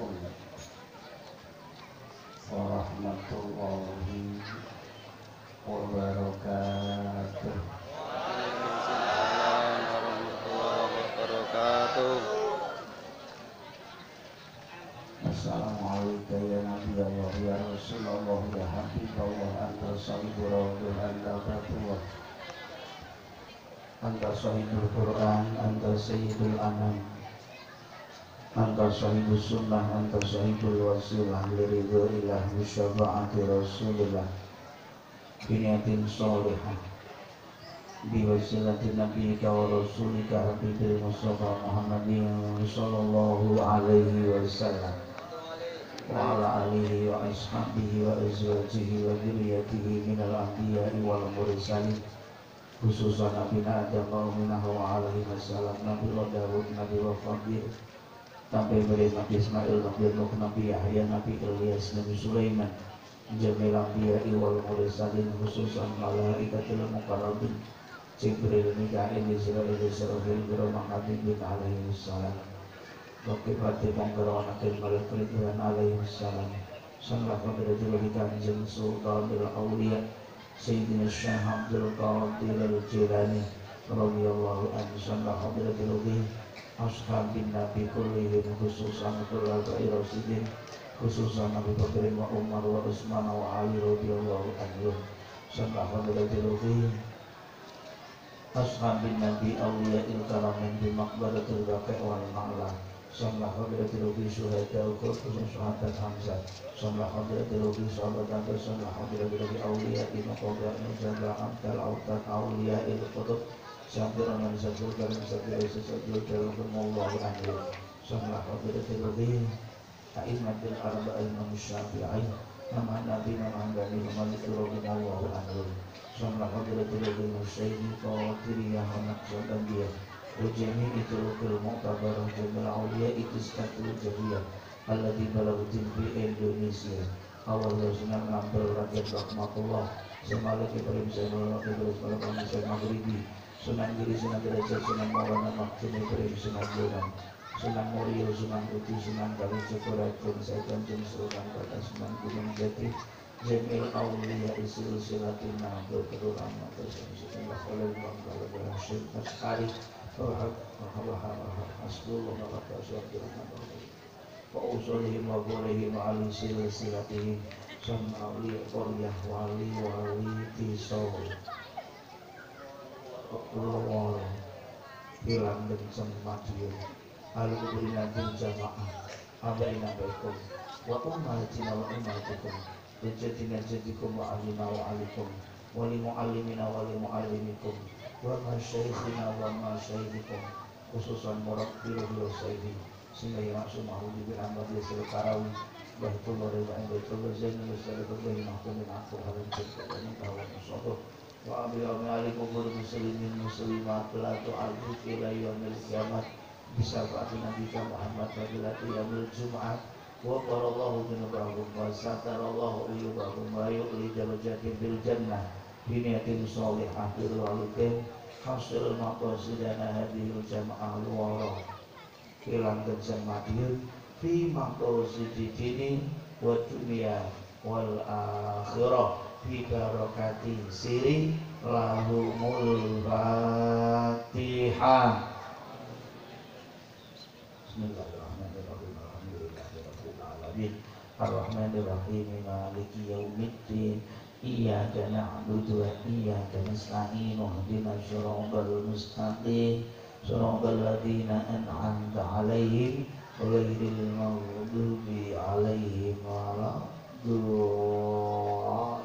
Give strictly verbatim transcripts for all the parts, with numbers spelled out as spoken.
warahmatullahi wabarakatuh. Waalaikumsalam warahmatullahi wabarakatuh. Assalamualaikum ya Nabi Allah ya Rasulullah ya Habiballah anta sahibur raudhah anta batullah anta sahibul Quran anta sayyidul anam anta sahibus sunnah anta sahibul wasilah liridho ilah bisyafa'ati rasulillah biniatin sholihah biwasilati nabiyika wa rasulika habibil mustafa muhammadin sallallahu alaihi wasallam wa ala alihi wa ashabihi wa azwajihi wa dhurriyyatihi minal anbiya'i wal mursalin khususan nabina adam wa uminahu wa alaihi wasallam nabi wa dawud nabi wa fadil Nabi Ibrahim, Nabi Ismail, Nabi Nuh, Nabi Yahya, Nabi Ilyas, Nabi Sulaiman, Jamil Anbiya wal mursalin khususan malaikatul muqarrabin, Jibril, Mikail, Israfil, Israfil, Makarim bin alaihi salam, Bukti Fatih Mangkarawanakil Malakul Tuhan alaihi salam, Salah Fadratul Hikamjil Sultanul Awliya, Sayyidina Syekh Abdul Qadir Al-Jilani, radhiyallahu anhu, Salah Fadratul Hikamjil Ashabin Nabi kullihim khususan Abdullahi Rasidin khususan Nabi Bakri wa Umar wa Usman wa Ali radhiyallahu anhum sallallahu alaihi wa sallam Ashabin Nabi awliya'il karamin bimakbaratul baqi' wal ma'la sallallahu alaihi wa sallam syuhada khususan syuhada Hamzah sallallahu alaihi wa sallam sahabat sallallahu alaihi wa sallam awliya'il maqbaratul jannah dal autan awliya'il qutub Sambil analisat surga dan sabda Yesus Abdul dalam bermullah anil Samlah Abdul Rohim A'immatil Arba'il Mamusyafi'ai Nama Nabi Nama Nabi Nama Nabi Nama Nabi Samlah Abdul Rohim Sayyidi Qawatiriyah Naqsa Dambiyah Ujami Iturukil Muqtabarah Jumlah Awliya Itiskatul Jahiyah Alladhi Balagutin Fi Indonesia Awallah Sunan Nambel Rakyat Rahmatullah Semalik Ibrahim Zainul Ibrahim Malam Anisai Maghribi Sunan Giri, Sunan Derajat, Sunan Maulana Maktum Ibrahim, Sunan Jonan Sunan Murio, Sunan Putih, Sunan Galing Sukuratun, Saitan Jum Sultan Kota, Sunan Gunung Jati Jamil Aulia, Isil Silatina, Berkerulang Matas, Sunnah Khalil, Bangkala, Berhasil, Maskari Tuhak, Mahabahar, Hasbullah, Mahabahar, Suhadirahman Fa'usulihim, Wa'gurihim, Ma'ali Sil Silatihim Sunnah Aulia, Quriyah, Wali, Wali, Tisau Lawal hilang bencang madiun alhamdulillah jamaah abaina baikum wa ummatina wa ummatikum jadina jadikum wa alina wa alikum wa li muallimina wa li muallimikum wa masyaikhina wa masyaikhkum khususan murabbir wa sayyidi sehingga yang maksud mahudi bin amad li selekarawi bahitullah rewa'in bahitullah zainul salatullahi mahkumin akur haram jadikawanin kawan usaduh Wa abiyam alikum muslimin muslimat pelatu al-bukila yawmil kiamat Bisabati Nabi Muhammad Wabilati yawmil Jum'at Wa barallahu minubahum wa satarallahu iyubahum Wa yu'li jalujatim bil jannah Biniatin sholihah bilwalitin Hasil maqasidana hadihul jama'ah luwarah Hilang kencang madhir Fi maqasididini wa dunia wal akhirah Bibarokati siri lahumul fatihah. Bismillahirrahmanirrahim. Alhamdulillahirabbil alamin. Arrahmanirrahim. Maliki yaumiddin. Iyyaka na'budu wa iyyaka nasta'in. Ihdinas siratal mustaqim. Siratal ladzina an'amta 'alaihim ghairil maghdubi 'alaihim waladdallin.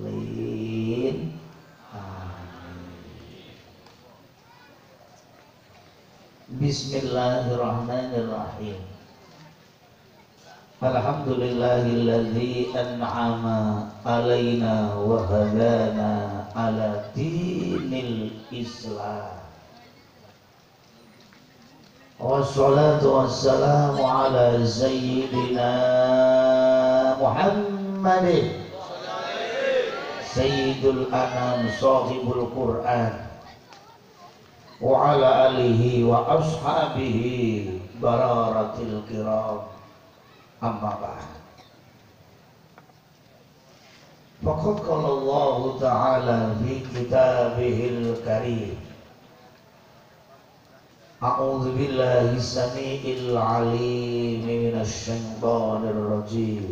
Amin. Bismillahirrahmanirrahim. Alhamdulillahilladzi an'ama alaina wa hadana ala dinil Islam. Wassalatu wassalamu ala sayyidina Muhammadin Sayyidul Anam Sahibul Quran Wa ala alihi wa ashabihi Bararatil kiram أما بعد فقد قال الله تعالى في كتابه الكريم أعوذ بالله السميع العليم من الشيطان الرجيم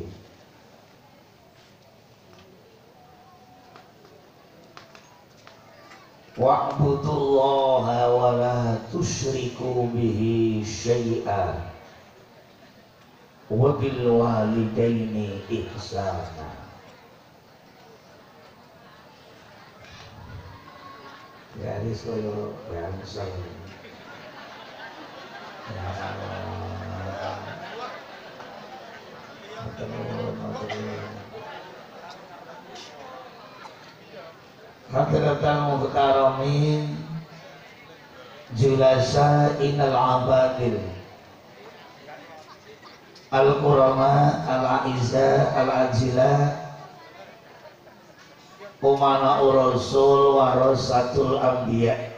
واعبدوا الله ولا تشركوا به شيئا وبالوالدين إحسانا يعني سويو يعني سويو Hadirat muhtaramin julasa inal abadil al-qurama al-aiza al-ajila umana urasul warasatul anbiya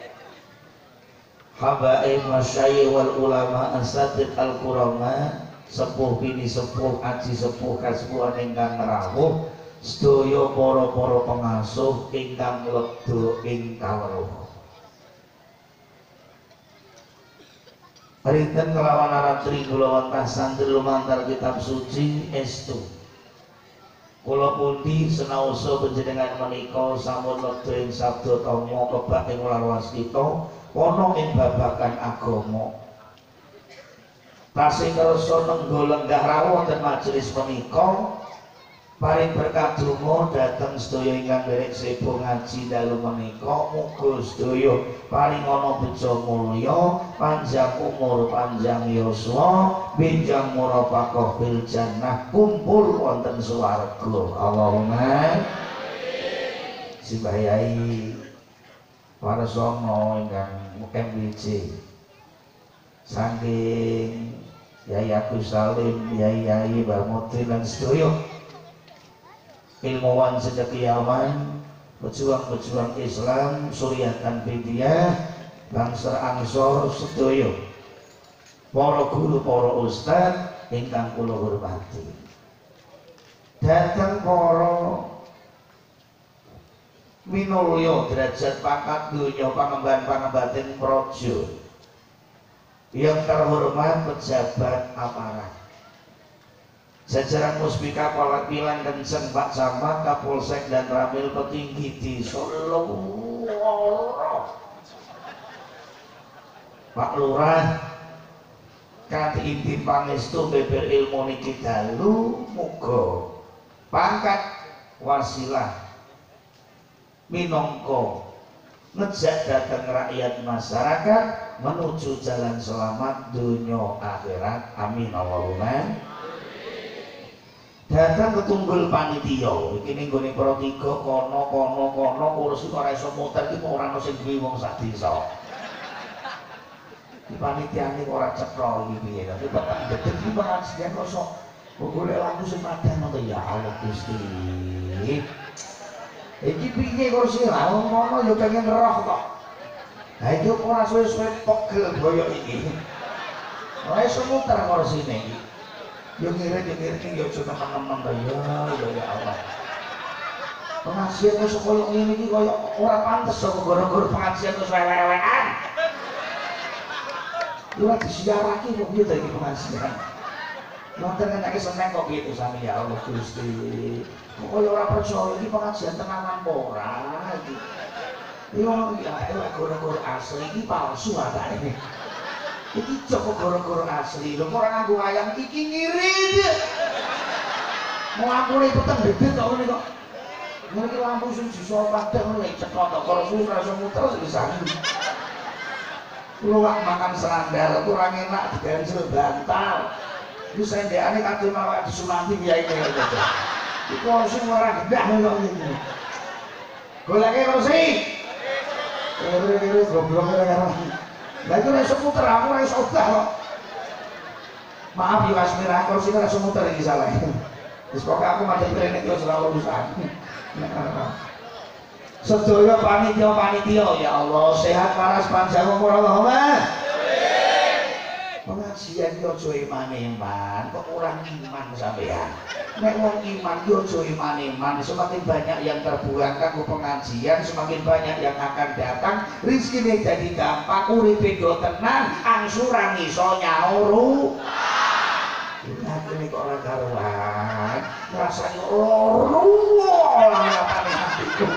habaib masyayikh wal ulama asatid al-qurama sepuh bini sepuh aji sepuh kasuhan ingkang rawuh sedaya para-para pengasuh ingkang lebdo ing kawruh. Rinten kelawan arah tri kula wentasan lumantar kitab suci estu. Kula pundi senaosa panjenengan menika sampun lebdo ing sabda tama kebak ing laras kita ana ing babagan agama. Tasih kersa nenggo lenggah rawuh ten majelis menika. Paring berkat donga dhateng sedaya ingkang dereng sepuh ngaji dalu menika muga sedaya paring ana bejo mulya panjang umur panjang yuswa benjang murafaqah bil jannah kumpul wonten swarga Allahumma amin. Sibayai para songo ingkang M B C saking Yai Agus Salim, Yai Yai Barmudi lan sedaya ilmuwan sedekiawan, pejuang-pejuang Islam, Suryatan Bidiyah, Bangsa Angsor, sedaya para guru, para ustaz ingkang kula hormati. Dateng para minulya derajat pangkat donya pangemban-pangembating praja. Yang terhormat pejabat aparat. Jajaran Muspika Polakilan dan Kenceng Pak Camat Kapolsek dan Ramil petinggi di Solo, Pak Lurah Kati Inti Pangestu beber ilmu niki dalu muga pangkat wasilah minangka ngejak datang rakyat masyarakat menuju jalan selamat dunia akhirat, amin Allahumma. Datang ketunggul panitia iki ning gone para tiga kono kono kono kursi ora iso muter iki ora ono sing duwe wong sak desa. Iki panitiane ora cetha iki piye tapi bapak dedeg iki bakal sing kosok. Golek lampu sing padha ngono ya Allah Gusti. Iki piye kursi ra ono yo pengen roh kok. Ha iki ora suwe-suwe pegel boyo iki. Ora iso muter kursine iki. Yo ngira ngira ning yo teman-teman ta ya ya Allah. Pengajian wis koyo ngene iki koyo ora pantes kok gara-gara pengajian wis elek-elekan. Yo ati siarah iki kok piye ta iki pengajian. Wonten enake seneng kok piye to sami ya Allah Gusti. Kok ora percaya iki pengajian tenanan apa ora iki. Yo ya elek gara-gara asli iki palsu atane. Iki joko goro-goro asli, lho ora nganggo wayang iki ngiri. Mau aku ribet ndebet kok ngene kok. Ngene iki lampu sing diso padha ngono cekok kok kursus rasa muter pisan. Kulo makan serandal kurang enak digawe bantal. Iku sendekane kadhe mawak disunati kiai kaya ngono. Iku sing ora gendah ngono iki. Goleke kursi. Ere-ere goblok ora ana. Lah itu nek muter aku ora iso obah kok. Maaf ya Mas Mira, kursi ora iso muter iki salah. Wis pokoke aku madhep rene yo ora urusan. Sedaya panitia-panitia ya Allah sehat waras panjang umur Allahumma. Amin. Pengajian sampean yo aja iman-iman, kok kurang iman sampean. Nek wong iman yo aja iman-iman, semakin banyak yang terbuang kanggo pengajian, semakin banyak yang akan datang, rezekine jadi gampang, uripe do tenang, angsuran iso nyauru. Ini kok orang karuan, rasanya loro lah ngapain hatiku.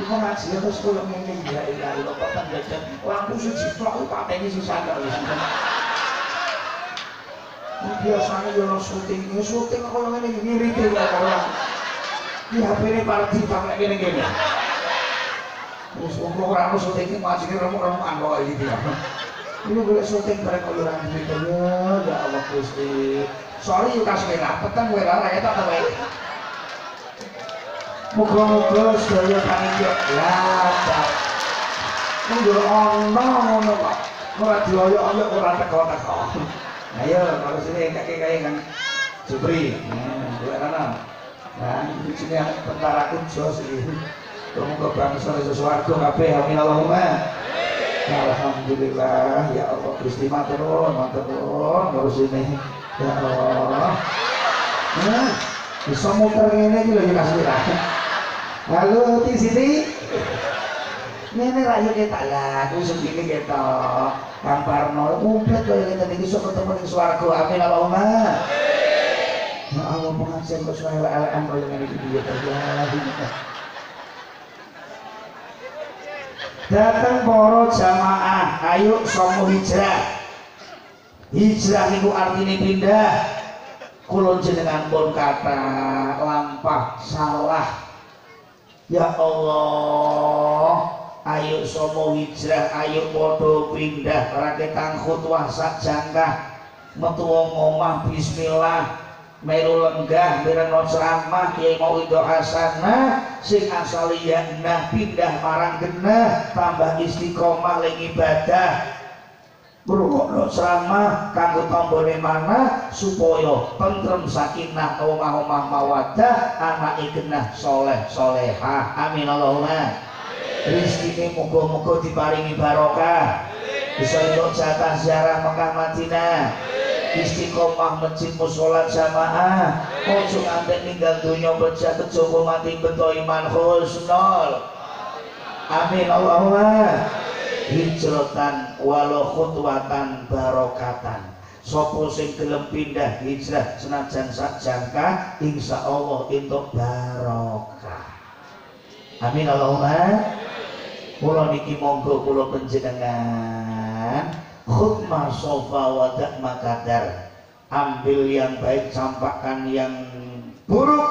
Ibu ngasih aku sepuluh menit ya, iya lo kok penjajan. Wangku sejiplok, katanya susah gak ya. Biasanya yono syuting, yono syuting aku yang ini ngiritin lah karuan. Di H P ini parti pake gini-gini. Terus umur ramu syutingnya masih ramu-ramuan kok gitu ya. Ini boleh syuting mereka orang gitu ya, ya Allah Gusti. Sorry yuk kasih lah, petang gue lah rakyat atau baik. Moga-moga sedaya panitia lapak. Nggak ono ono pak, nggak dioyok ono orang teko-teko. Ayo kalau sini kaki-kaki kan Jepri, gue rana. Nah di sini tentara kunjo sih. Moga-moga bangsa di sesuatu kafe, amin Allahumma. Alhamdulillah, ya Allah Gusti matur nuwun, matur nuwun ngurusi ini, ya Allah. Nah, bisa muter ini juga juga sudah. Lalu di sini, ini rakyat kita lah, aku segini kita, Kang Parno, umpet kalau kita tinggi suka ketemu di suaraku, amin Allahumma. Ya Allah pengajian bersuara L L M kalau yang ini juga terjadi. Datang para jamaah, ayo somo hijrah. Hijrah itu artinya pindah. Kulon jenengan pun kata lampah salah. Ya Allah, ayo somo hijrah, ayo podo pindah. Raketan khutwah sak jangkah, metu omah bismillah. Meru lenggah, mirengno ceramah, kiai mau ido asana, sing asalian nah pindah marang genah, tambah istiqomah lagi ibadah. Berukno ceramah, kanggo tombone mana supaya tentrem sakinah, omah-omah mawadah, anak genah soleh solehah, amin Allahumma. Rizkine moga-moga diparingi barokah, bisa untuk jatah ziarah Mekah Madinah. Istiqomah mencimu sholat jamaah ojo ngantek ninggal dunia beja kejogo mati beto iman khusnul amin Allahumma. Hijratan walau khutwatan barokatan, sopo sing gelem pindah hijrah senajan sak jangka insya Allah entuk barokah amin Allahumma. Kula niki monggo kula panjenengan khutmah sofa wadah makadar, ambil yang baik campakkan yang buruk,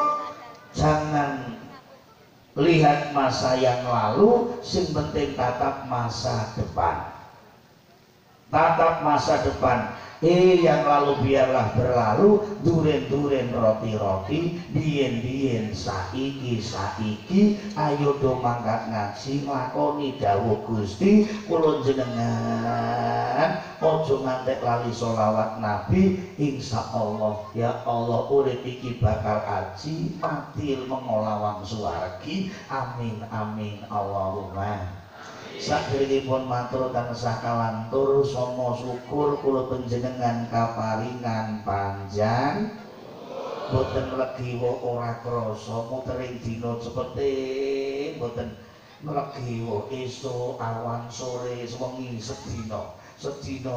jangan lihat masa yang lalu, sing penting tatap masa depan. Tatap masa depan, eh yang lalu biarlah berlalu, duren-duren roti-roti, dien-dien saiki-saiki, ayo do mangkat ngaji lakoni dawuh Gusti kula jenengan ojo ngantek lali sholawat Nabi insya Allah ya Allah urip iki bakal aji mati mengolawang suwargi amin amin Allahumma. Sakderipun matur tansah kalantur somo syukur kula panjenengan kaparingan panjang boten legiwa ora krasa mutering dina cepete boten legiwa esuk awan sore wengi sedina sedina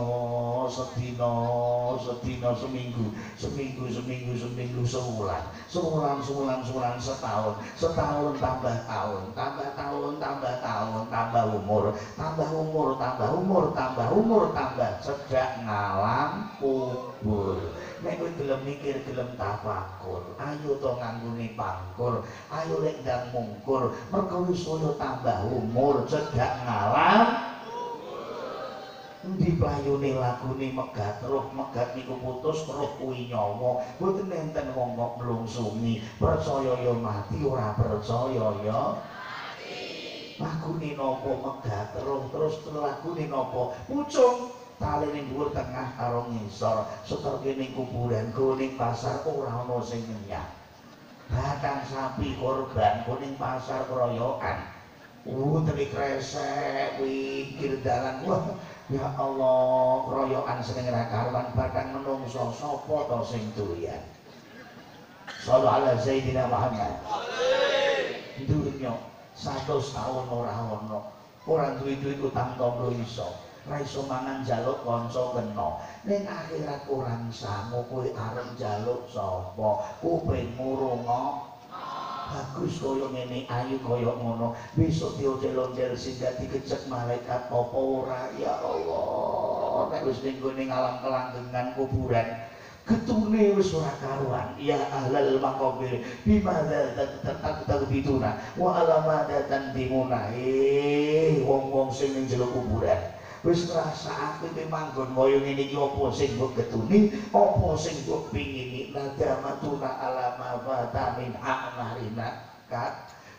sedina sedina seminggu seminggu seminggu seminggu sewulan sewulan sewulan sewulan setahun setahun tambah tahun tambah tahun tambah tahun tambah umur tambah umur tambah umur tambah umur tambah cedak ngalam kubur. Nek kowe gelem mikir gelem tafakur, ayo to nganggone pangkur, ayo lek ndang mungkur, mergo wis tambah umur cedak ngalam. Di playone lagune megat roh megat niku putus roh kuwi nyawa boten nenten wong kok blungsumi percaya ya mati ora percaya ya mati lagune napa megat roh terus lagune napa pucung tali ning dhuwur tengah karo ngisor seterke ning kuburan kuning pasar ora ana sing nyang batang sapi korban kuning pasar keroyokan uh teri kresek wikir dalan wah Ya Allah, royokan sing ra karuan badan menungso sapa to sing doyan. Sallallahu alaihi Sayyidina Muhammad. Amin. Dunyo seratus tahun ora ono. Ora duwe-duwe utang tangga iso. Ra iso mangan njaluk kanca kena. Ning akhirat kurang sangu kowe arep njaluk sapa? Kupingmu rungo. Bagus kaya ngene, ayu kaya ngono. Besok diotel-ontel sing dadi kecek malaikat apa ora ya Allah. Nek wis ning gone ngalam kelanggengan kuburan, getune wis ora karuan. Ya ahlal maqabir, bimada tatak bituna wa alamadatan dimuna. Eh, wong-wong sing ning jero kuburan wis ngrasa aku iki manggon kaya ngene iki apa sing mbok getuni, apa sing mbok pingini. Nadamatuna alama batamin a'marina kat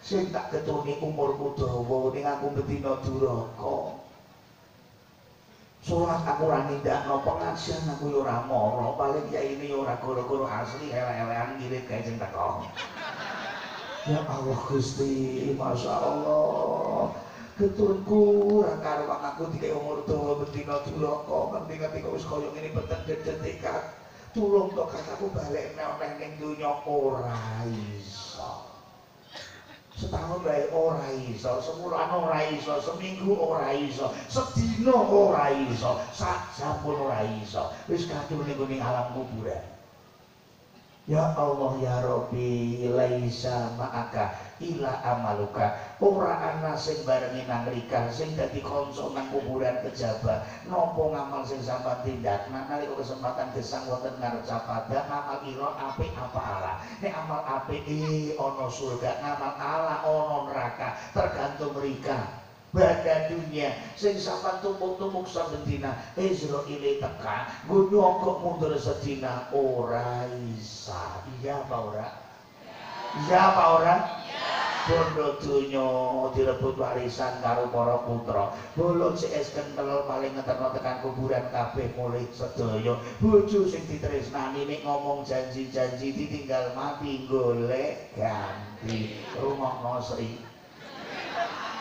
sing tak ketuni umurku dawa ning aku bedina duraka salat aku ora nindakno, pengajian aku yo ora mara, paling ya ini yo ora goro-goro asli elek-elekan ngirit gawe sing teko. Ya Allah Gusti, masyaallah keturku ora karo aku dikek umur dawa bedina duraka ngerti-ngerti kok wis koyo ngene petet-detet kat tulung kok kataku balik neoneng ning dunya ora iso. Setahun bae ora iso, sebulan ora iso, seminggu ora iso, sedina ora iso, sak jam pun ora iso. Wis kadune ning alam kuburan. Ya Allah ya Rabbi, laisa ma'aka ila amaluka. Ora ana sing barengi nang rika sing dadi kanca nang kuburan kejaba. Napa ngamal sing sampeyan tindak nalika kesempatan gesang wonten ngarsa padha amal ira apik apa ala. Nek amal apik iki ana surga, amal ala ana neraka, tergantung rika. Badan dunia sing sampeyan tumpuk-tumpuk saben dina Izrail teka nggo nyokok mundur sedina ora isa. Iya apa ora? Iya apa ora? Bondo dunya direbut warisan karo para putra. Bolong sik es kentel paling ngeterno tekan kuburan kabeh mulih sedaya. Bojo sing ditresnani nek ngomong janji-janji ditinggal mati golek ganti. Rumangsa Sri.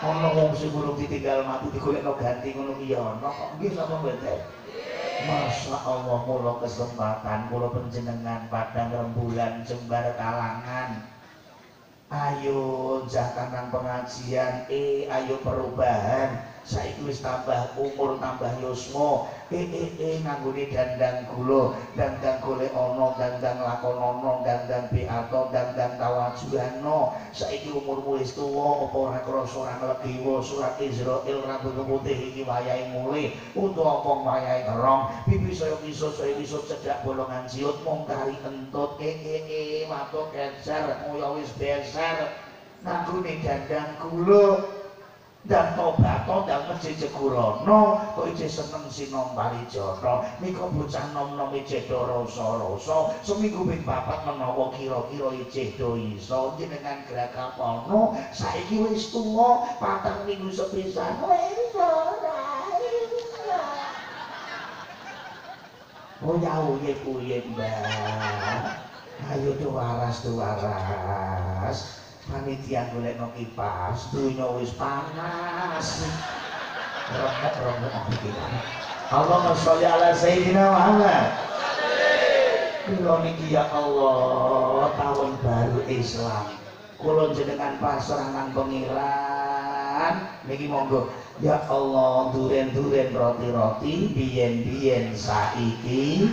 Ono wong sing burung ditinggal mati digolekno ganti ngono ki ya ono kok nggih napa mboten? Masya Allah, mula kesempatan kula panjenengan padang rembulan jembar kalangan. Ayo jakanan pengajian, eh ayo perubahan. Saiki wis tambah umur tambah yuswa. Eh eh eh nganggone dandang gula, dandang golek ana, dandang lakonono, dandang beato, dandang tawajuhana. Saiki umurmu wis tuwa apa ora krasa ora mlegiwa surat Izrail rambut putih iki wayahe mulih, utawa apa wayahe erong, pipi saya kisut saya kisut cedak bolongan siut mung kari entut eh eh eh watu kecer koyo wis beser nganggone dandang gula. Dan tobato dan masjid Jegorono kok ije seneng sinom parijono miko bocah nom-nom ije do roso-roso seminggu ping papat menawa kira-kira ije do iso jenengan gragapono saiki wis tuwa patang minggu sepisan wis ora iso oyahe kuyen mbah ayo do waras do waras. Panitia golek no kipas, dunya wis panas. Remek-remek pikiran. Allahumma sholli ala Sayyidina Muhammad. Kula niki ya Allah, tahun baru Islam. Kula jenengan pasrah nang Pangeran. Niki monggo. Ya Allah, duren-duren roti-roti biyen-biyen saiki.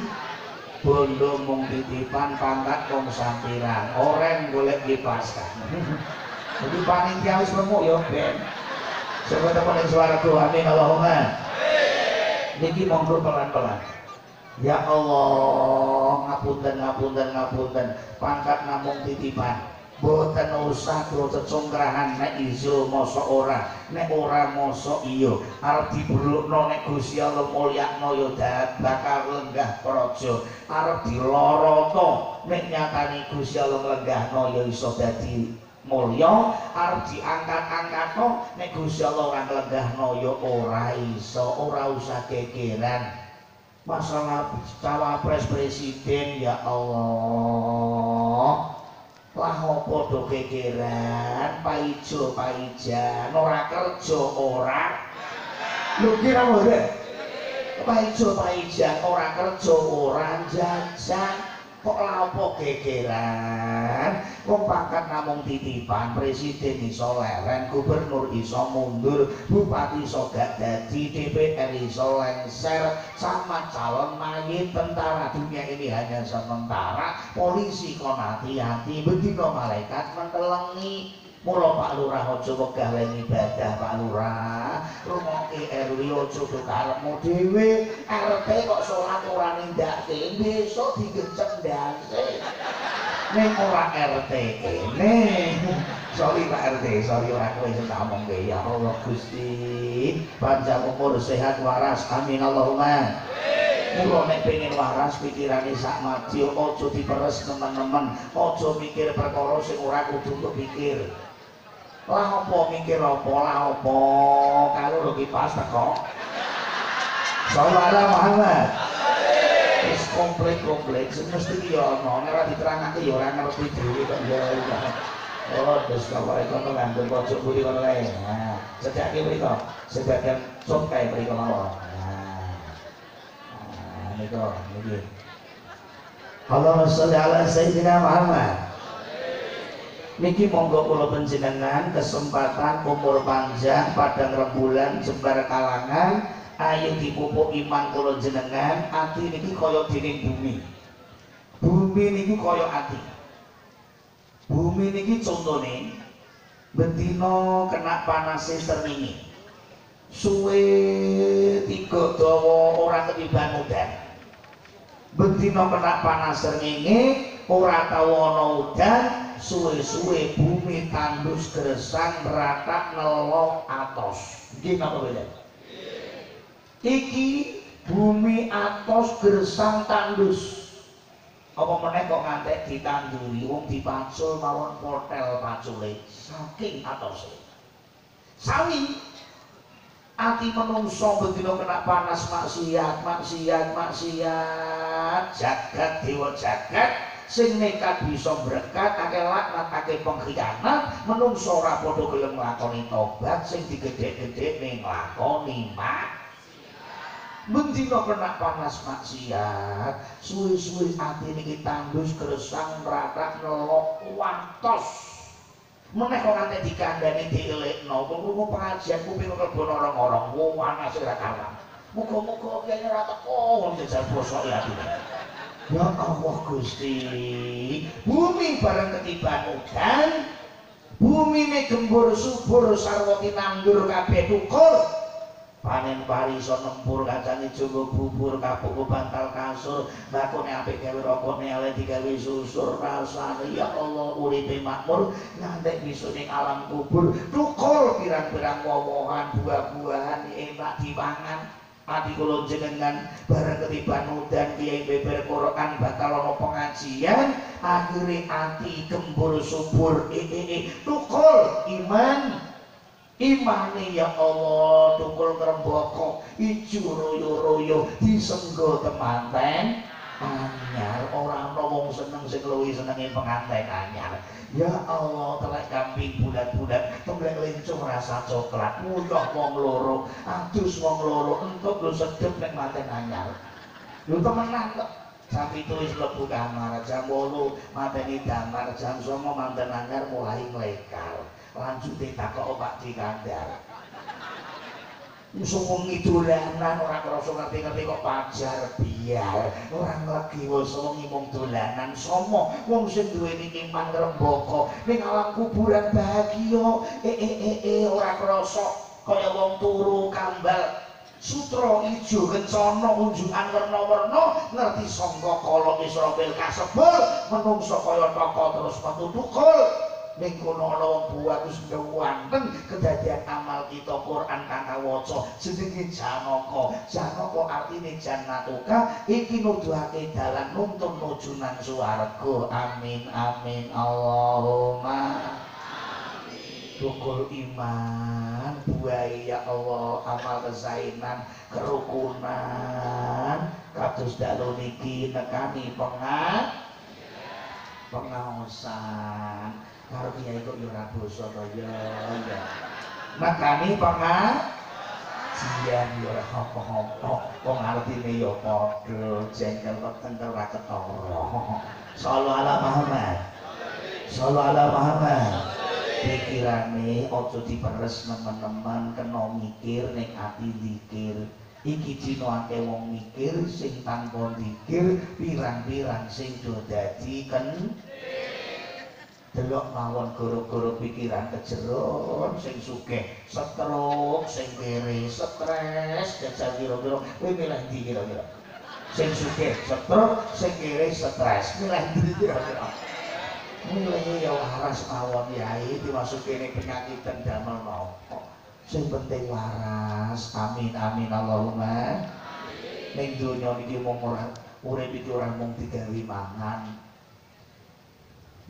Bondo mung titipan pangkat wong sampiran, oren golek dipasang. Jadi panitia wis remuk ya, Ben. Sapa temen ing swarga, amin Allahumma. Amin. Niki monggo pelan-pelan. Ya Allah, ngapunten ngapunten ngapunten, pangkat namung titipan. Boten usah kula cecungkrahan nek iso mosok ora, nek ora mosok iya. Arep dibulukno nek Gusti Allah mulyakno ya bakal lenggah praja. Arep diloroto nek nyatane Gusti Allah lenggahno ya iso dadi mulya. Arep diangkat-angkatno nek Gusti Allah ora lenggahno ya ora iso, ora usah kekiran. Masalah cawapres presiden ya Allah. Lah opo do kekiran, paijo paijan, ora kerja ora. Lho kira mboten? paijo-paijan, orang kerja, orang jajan, kok lapo gegeran, kok pakat namung titipan, presiden iso leren, gubernur iso mundur, bupati iso gak dadi, D P R iso lengser, sama calon mayit, tentara dunia ini hanya sementara, polisi kon hati-hati, bedino malaikat mentelengi. Mula Pak Lurah ojo wegah leng ibadah Pak Lurah, rumoke R W ojo karepmu dhewe, R T kok salat ora nindakke, besok digecek ndase. Ning ora R T kene. Sorry Pak R T, sorry ora kowe sing tak omongke. Ya Allah Gusti, panjang umur sehat waras. Amin Allahumma. Mula nek pengen waras pikirane sak madya, aja diperes temen-temen, aja mikir perkara sing ora kudu untuk pikir. Lah apa mikir apa, lah apa kalau rugi pas teko. Saudara Muhammad. Wis komplek-komplek mesti ya ana, nek ora diterangake ya ora ngerti dhewe kok ya. Oh, wis kawake kono nganggo pojok buri kono kae. Nah, sedake mriko, sebagian sok kae mriko mawon. Nah. Nah, niku niki. Allahumma sholli ala sayyidina Muhammad. Niki monggo kula panjenengan kesempatan umur panjang padang rembulan jembar kalangan, ayo dipupuk iman kula jenengan. Ati niki kaya dene bumi, bumi niki kaya ati, bumi niki contone bendina kena panase srengenge suwe tiga dawa ora ketiban udan, bendina kena panas srengenge ora tau ana udan. Suwe-suwe bumi tandus gersang meratak nelok atos. Gimana beda? Iki bumi atos gersang tandus. Apa meneh kok ngantek ditanduri wong dipacul mawon portel pacule saking atose. Sami ati menungso bendina kena panas maksiat, maksiat, maksiat. Jagat dewa jagat sing nekat bisa berkat, akeh laknat, akeh pengkhianat, menungso ora padha gelem nglakoni tobat, sing digedhe-gedhekne nglakoni mak. Bendina kena panas maksiat, suwi-suwi ati niki tandus gresang mratak nelok wantos. Meneh kok nganti dikandhani dielekno, krungu pengajian kuping kelebon orang-orang, wong ana sing ora kalah. Muga-muga kene ora teko wong jajal bosok ya atine. Ya Allah Gusti, bumi bareng ketiban udan, bumi ne gembur subur sarwati nandur kabeh tukul, panen pari iso nempur, kacane jogo bubur, kapuk bantal kasur, bakone apik gawe rokone ale digawe susur, rasane ya Allah uripe makmur, ngantek bisa ning alam kubur, tukul pirang-pirang wowohan, buah-buahan enak dipangan. Ati kula jenengan bareng ketiban udan kiai beber korokan bakal ana pengajian, akhire ati gembur subur eh eh eh tukul iman imane ya Allah tukul ngrembaka ijo royo-royo disenggo temanten anyar ora ana wong seneng sing luwih senenge penganten anyar. Ya Allah, telek kambing bulat-bulat, temblek lencung rasa coklat, mudah wong loro, adus wong loro, entuk lho sedep nek maten anyar. Lho temenan kok. Jam tulis lebu kamar, jam wolu mateni damar, jam songo manten anyar mulai nglekal. Lanjute takok Pak Di Kandar. Musuh wong idolanan ora krasa ngerti-ngerti kok pajar biar ora lagi wong mung dolanan somo wong sing duweni iman ngrembaka ning alam kuburan bahagia eh eh eh eh ora krasa kaya wong turu kambal sutra ijo kencana unjukan werna-werna ngerti sangka kala Israfil kasebul menungso kaya toko terus metu tukul. Mengkono ana wong buatus wonten kedadian amal kita Quran kata waca jenenge Janaka. Janaka artine jannatuka iki nuduhake dalan nuntun nuju nang swarga. Amin amin Allahumma amin. Tukul iman buai ya Allah amal kesainan kerukunan kados dalu niki nekani pengat pengaosan karo kiai kok yo ora basa to ya. Makane pengajian kajian yo ora apa-apa. Wong artine yo padha jengkel-jengkel ra ketara. Shallu ala Muhammad. Shallu ala Muhammad. Pikirane aja diperes teman-teman, kena mikir ning ati zikir. Iki jinake wong mikir sing tanpa zikir pirang-pirang sing do dadi ken. Delok mawon gara-gara pikiran kejerun sing sugih, stroke sing kere, stres, jajal kira-kira kowe milih ndi kira-kira? Sing sugih, stroke, sing kere, stres, milih ndi kira-kira? Milih ya waras mawon yai dimasuk kene penyakit damel napa. Sing penting waras. Amin amin Allahumma. Amin. Ning donya iki mung ora urip iki ora mung digawe mangan.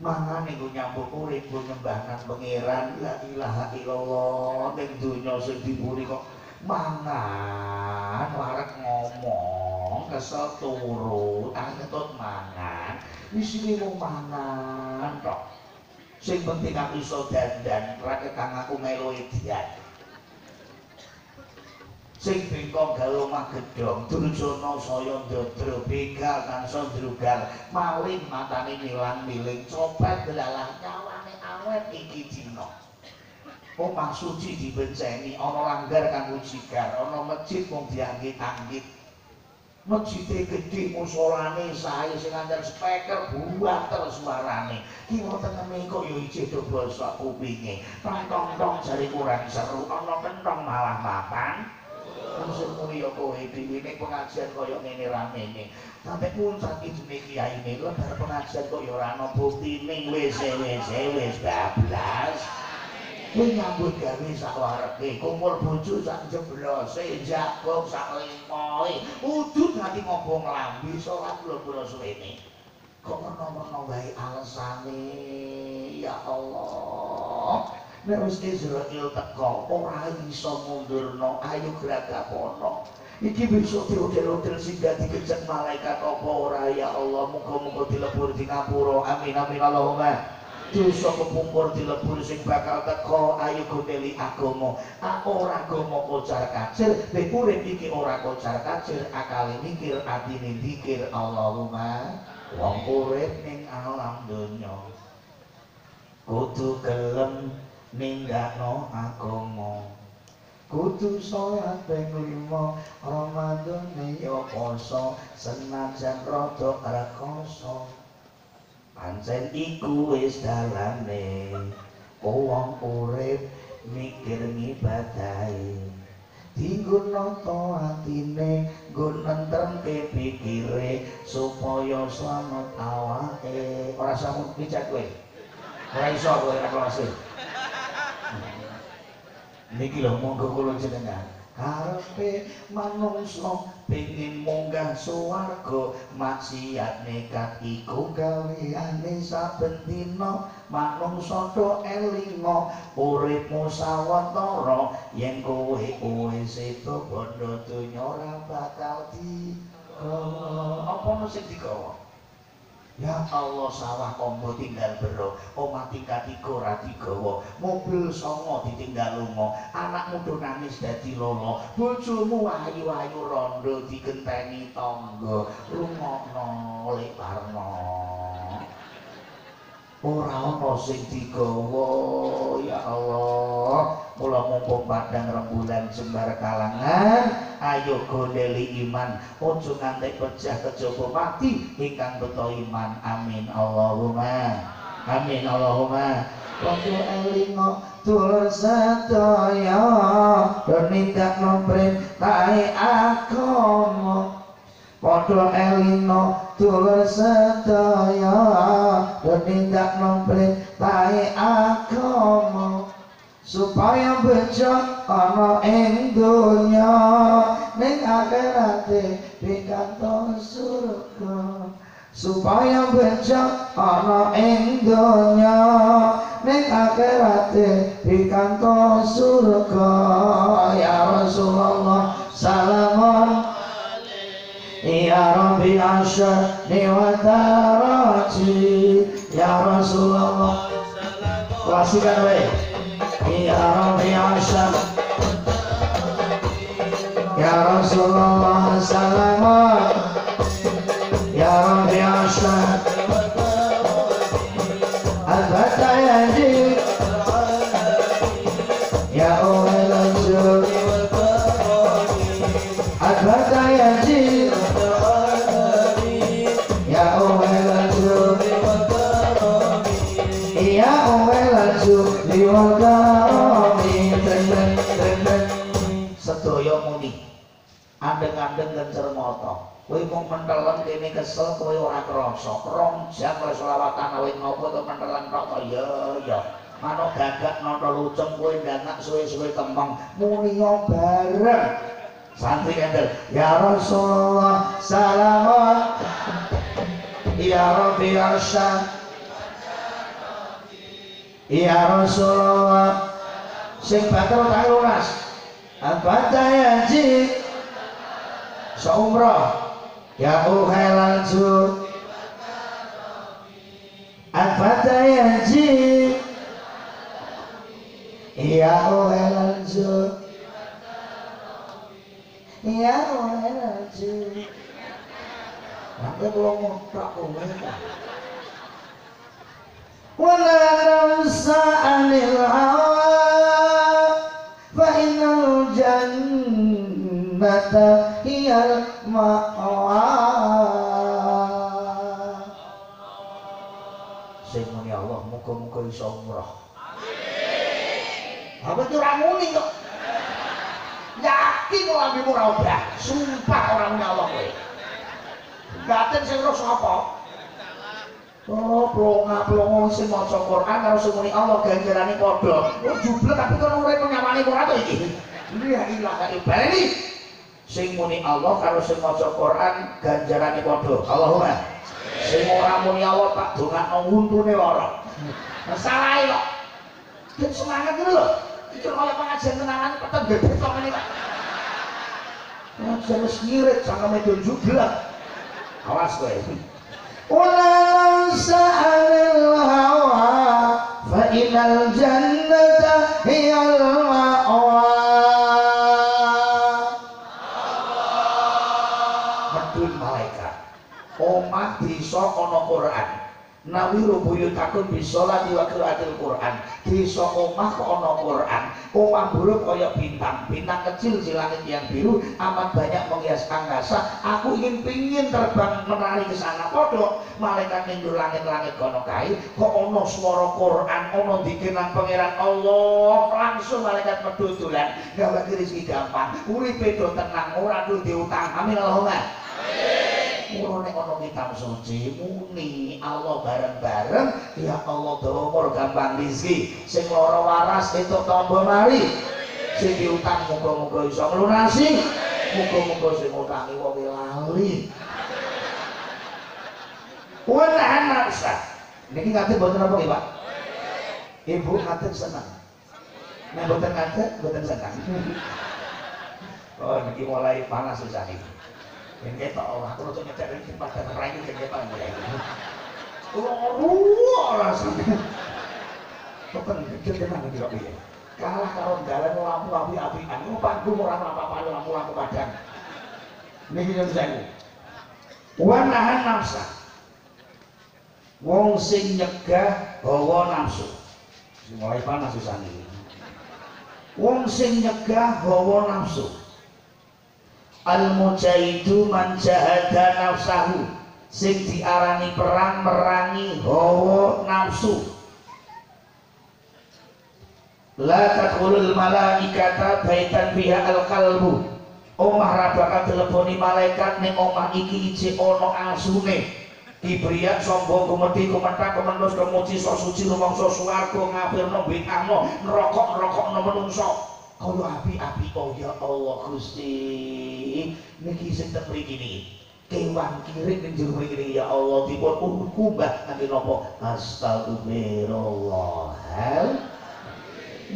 Mangan niku nyambung urip nyembahkan pangeran la ilaha illallah. Ning donya sing dipuri kok mangan, warek ngomong, kesel turu, tangkut mangan. Isine mung mangan tok. Sing penting aku iso dandan, ra ketang aku melu edian. Sing bengkong gawe omah gedhong, durjana saya ndodro begal tansah drugal, maling matane milang-miling, copet delalah nyawane awet iki dina. Omah suci dibenceni, ana langgar kanggo jigar, ana masjid mung diangge tanggit. Masjide gedhe musolane sae sing antar speaker buwater suarane. Kiwa tengene kok yo ijih do basa kupinge. Tong-tong jare kurang seru, ana kentong malah mapan. Langsung mulia kowe dhewe nek pengajian koyo ngene ramene. Sampai puncak iki jenenge kiai ne lebar pengajian kok yo ora ana buktine wis wis wis bablas. Kuwi nyambut gawe sak warepe, kumur bojo sak jeblose, jakok sak limoe. Udut nganti ngomong nglambi salat loro suwene. Kok ngono-ngono wae alesane ya Allah. Nek wis Israil teko ora iso mundurno, ayo gragapono. Iki besok diodel-odel sing dadi kejeng malaikat apa ora ya Allah. Muga-muga dilebur di ngapura. Amin amin Allahumma. Dosa kepungkur dilebur sing bakal teko, ayo godeli agama. Ora agama kocar-kacir, nek urip iki ora kocar-kacir, akale mikir, atine zikir Allahumma. Wong urip ning alam donya kudu gelem ninggakno agama, kudu salat ping lima, Ramadane yo poso, senajan rada rekoso, pancen iku wis dalane wong urip mikir ngibadahi, digunoto atine nggo nentremke pikire supaya slamet awake. Ora sampun pijak kowe, ora iso kowe rekoso. Niki lho monggo kula jenengan karepe manungsa pengin munggah swarga, maksiat nekat iku gaweane saben dina. Manungsa do elinga uripmu sawetara, yen kowe wis sedo bondo donya ora bakal digawa. Apa mesti digawa? Ya Allah, sawah kombo tinggal bero, omah tingkat tiga ora digawa, mobil songo ditinggal lunga, anakmu do nangis dadi lolo, bojomu ayu-ayu rondo digenteni tangga. Rungokno lek parno ora ana sing digawa ya Allah. Kula mumpung padang rembulan jembar kalangan, ayo godeli iman, ojo nganti pejah kejaba mati ingkang beto iman. Amin Allahumma. Amin Allahumma. Kudu elingo tulur sedaya, nindak nomren tae agama. Kudu elingo tulur sedaya, nindak nomren tae agama. Supaya becak ana ing donya, ning akhirate pikantuk surga. Supaya becak ana ing donya, ning akhirate pikantuk surga. Ya Rasulullah salamun alaihi, ya Rabbi asyni wa taraji. Ya Rasulullah klasikan wae. Ya Rabbi asyam Ya Rasulullah salama, Ya Rabbi ashna al-Fatah yanji, Ya Uwil al-Jur al-Fatah yanji, Ya Uwil al-Jur Ya Uwil al-Jur liwal karami. Sedoyo muni andeng-andeng dan cermoto, kowe mung mentelen kene kesel kowe ora krasa. Rong jam kowe selawatan kowe ngopo to mentelen kok to ya ya. Manuk gagak nonton luceng kowe ndanak suwe-suwe kembang muniya bareng. Santri kendel, Ya Rasulullah sallallahu Ya Rabbi arsy. Ya Rasulullah sing bakal tak lunas. Al-Fatah yanji Saumrah Ya Ukhailan Zul Al-Fatah yanji Ya Ukhailan Zul Ya Ukhailan Zul Nanti belum ngontrak umeka Wala nafsa anil hawa Fa innal jannata hiyal ma'wa. Sing muni Allah muga-muga iso umrah. Amin. Apa ora muni kok? Yakin ora muni ora obah. Sumpah ora muni Allah kowe. Gaten sing terus apa? Oh, plonga-plonga sing maca Quran karo sing muni Allah ganjarane padha. Kok jublek tapi kok urip nyamane ora to iki. Iya ilaha illallah. Sing muni Allah karo sing maca Quran ganjarane padha. Allahumma. Sing ora muni Allah tak dongakno wuntune lara. Masalahe kok. Ket semangat ngono lho. Iki kaya pengajian tenangan peteng bebek kok ngene Pak. Ora jelas ngirit sangame do jublek. Awas kowe. Wala sa'alil hawa fa innal jannata hiyal ma'wa. Omah desa ana Quran. Nawiru buyutakun bisolati wa qiraatil Quran. Desa omah kok ana Quran. Omah buruk kaya bintang, bintang kecil di langit yang biru, amat banyak menghias angkasa. Aku ingin pingin terbang menari ke sana. Padha malaikat ning langit-langit kono kae kok ana swara Quran, ana dikenang pangeran Allah. Langsung malaikat medhot dolan, gawe rezeki gampang, uripe do tenang, ora kudu diutang. Amin Allahumma. Mula nek ana kitab suci muni Allah bareng-bareng ya Allah dawuh gampang rezeki sing lara waras entuk tamba mari sing diutang muga-muga iso nglunasi muga-muga sing utangi wong lali wanahan nafsa niki ngate mboten apa nggih Pak Ibu ngaten seneng nek mboten ngate mboten seneng oh niki mulai panas susah iki. Yang kita Allah, kalau tu nyetak ini pas dan rayu yang kita mulai. Luar rasanya. Bukan kecil dengan tidak boleh. Kalah kalau dalam lampu-lampu api-api, panggung orang apa-apa lampu-lampu padang. Ini kita jauh. Wanahan nafsa. Wong sing nyegah hawa nafsu. Mulai panas susah ini. Wong sing nyegah hawa nafsu. Al-mujahidu man jahada nafsahu sing diarani perang merangi hawa nafsu. La tadkhulul malaikata baitan fiha al-qalbu. Omah ra bakal dileboni malaikat ning omah iki ije ana asune. Kibriya sombong gumedhi kumetak kemenus kemuci sok suci rumangsa swarga ngapirno bid'ahno neraka-neraka menungso. Kalau api-api, oh ya Allah Gusti, niki sing teng mriki niki, kewan kiring ning jero mriki ya Allah dipun kumbah kanthi napa? Astagfirullah.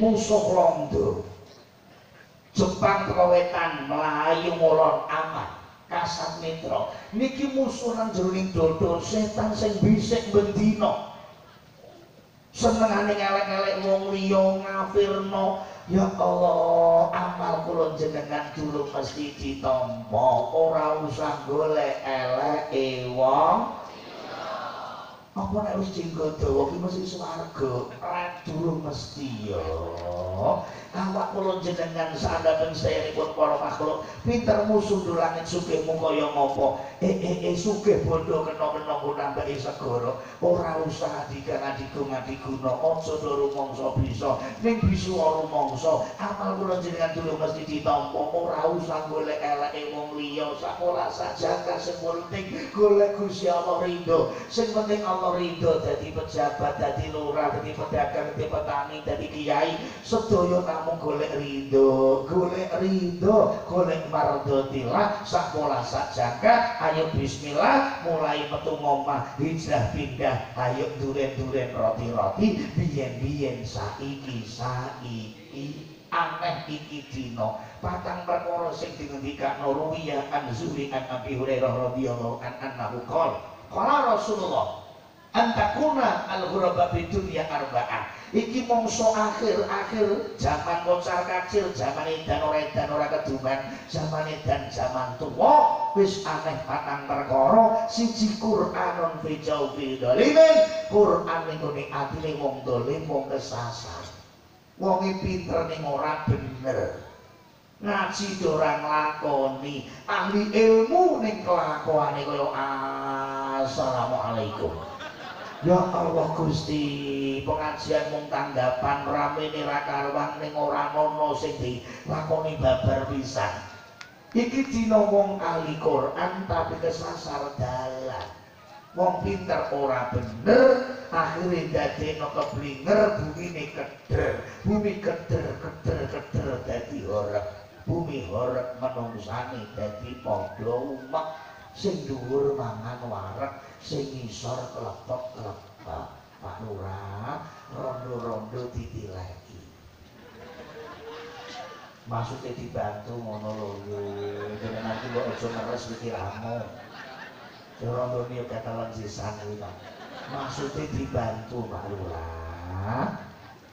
Musuh londo. Jepang teko wetan mlayu molor aman. Kasat mitra. Niki musuh nang jero ning dodol setan sing bisik bendina. Senengane ngelek-ngelek wong liya ngafirno Ya Allah, amal kulon jenengan dulu mesti ditampa, ora usah golek eleke wong. Apa nek wis jenggo dawa ki mesti swarga, ra durung mesti ya. Awak kulon jenengan sandhapen sayangipun para makhluk, pinter musuh dolangit sugihmu kaya ngopo? Eh eh eh sugih bondo kena-kena nambahi segara, ora usah diganti-ganti guna, aja loro mangsa bisa, ning bisuwara mangsa. Amal kula jenengan dulu mesti ditampa, ora usah golek eleke wong liya, sakola sajaka sing penting golek Gusti Allah ridho. Sing penting Allah ridho, dadi pejabat, dadi lurah, dadi pedagang, dadi petani, dadi kiai, sedaya namung golek ridho, golek ridho, golek mardhotillah, sakola sajaka. Ayo bismillah, mulai metu ngomah, hijrah pindah, ayo duren-duren roti-roti, biyen-biyen saiki-saiki. Aneh iki dina patang perkara sing dingendikakno ruwiyah an Zuhri an Abi Hurairah radhiyallahu anhu qol qala Rasulullah antakuna al-ghuraba fi dunya arba'ah. Iki mongso akhir-akhir zaman kocar kacil, zaman edan ora edan ora keduman, zaman edan zaman tuwa wis aneh patang perkara. Siji Qur'anun fi jawfi dhalimin, Qur'an nggone atine wong dolim wong kesasar. Wonge pinter ning ora bener. Ngaji ora nglakoni, ahli ilmu ning kelakuane kaya assalamualaikum. Ya Allah Gusti, pengajian mung tanggapan, ramene ra karuan ning ora ana sing dilakoni babar pisan. Iki dina wong ahli Quran tapi kesasar dalan. Wong pinter ora bener, akhire dadekno keblinger, bumine keder. Bumi keder, keder, keder dadi horeg. Bumi horeg menungsane dadi padha umek. Sing dhuwur mangan wareg, sing ngisor klepek-klepek. Pak Lurah, rondo-rondo ditileki. Maksudnya dibantu ngono lho. Jenengan iki kok aja neres pikiramu. Ya rondone yo katalan sisan kuwi ta. Maksudnya dibantu Pak Lurah.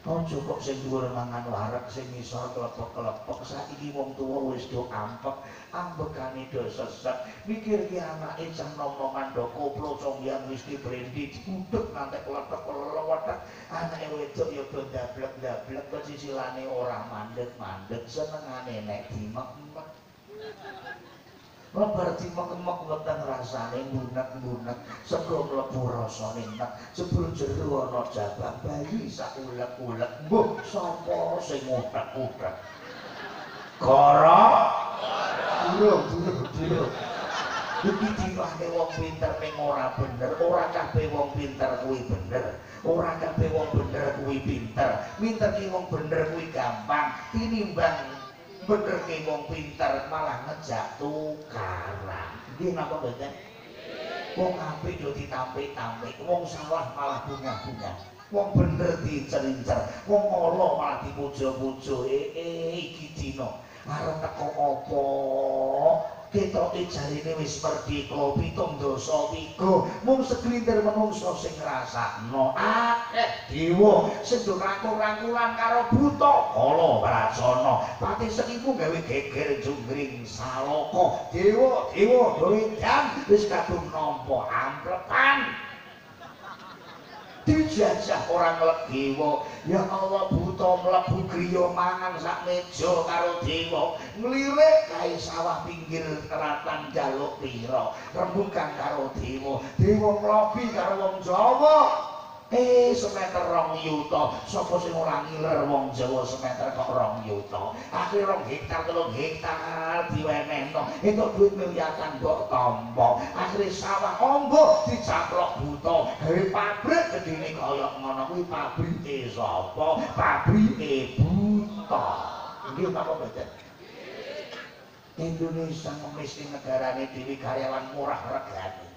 Aja kok sing dhuwur mangan wareg, sing ngisor klepek-klepek. Saiki wong tuwa wis do ampek. Ambekane do sesek. Mikir ki anake cang nom-noman do koplo songyang wis dibrendi dikudhek nganti kletek-kletek. Anake wedok yo do ndablek-ndablek, sisilane ora mandeg-mandeg, senengane nek dimek-mek. Lebar dimek-mek weteng rasane bunek-bunek, sego mlebu rasane enak, jebul jero ana jabang bayi sak ulek-ulek. Mbuh sapa sing utek-utek? Gorok burung burung burung. Iki diwane wong pinter ning ora bener, ora kabeh wong pinter kuwi bener. Ora kabeh wong bener kuwi pinter. Minteri wong bener kuwi gampang, tinimbang bener ke wong pinter malah ngejak tukaran. Nggih napa mboten? Wong apik yo ditampik-tampik, wong salah malah bunga-bunga. Wong bener dicelincer, wong ala malah dipuja-puja. Eh eh iki dina arep teko apa? Ketoke jarine wis merdeka pitung dosa tiga, mung seglintir menungso sing ngrasakno. Akeh dewa sing rakur-rakuran karo buta kala pracana, pati sekiku gawe geger jungring salaka. Dewa-dewa doedan wis kadung nampa ampletan, dijajah orang legewa. Ya Allah, buta mlebu griya mangan sak meja karo dewa, nglirik kae sawah pinggir ratan jaluk pira, rembugan karo dewa. Dewa mlobi karo wong Jawa, eh semeter rong yuta. Sapa sing ora ngiler wong Jawa semeter kok rong yuta? Akhire rong hektar telung hektar diwenehno, entuk duit miliatan kok tampa. Akhire sawah ombo dicaplok buta. Heh, pabrik gedene kaya ngono kuwi pabrike sapa? Pabrike buta. Nggih napa mboten? Indonesia mesti negarane dhewe, karyawan murah regane.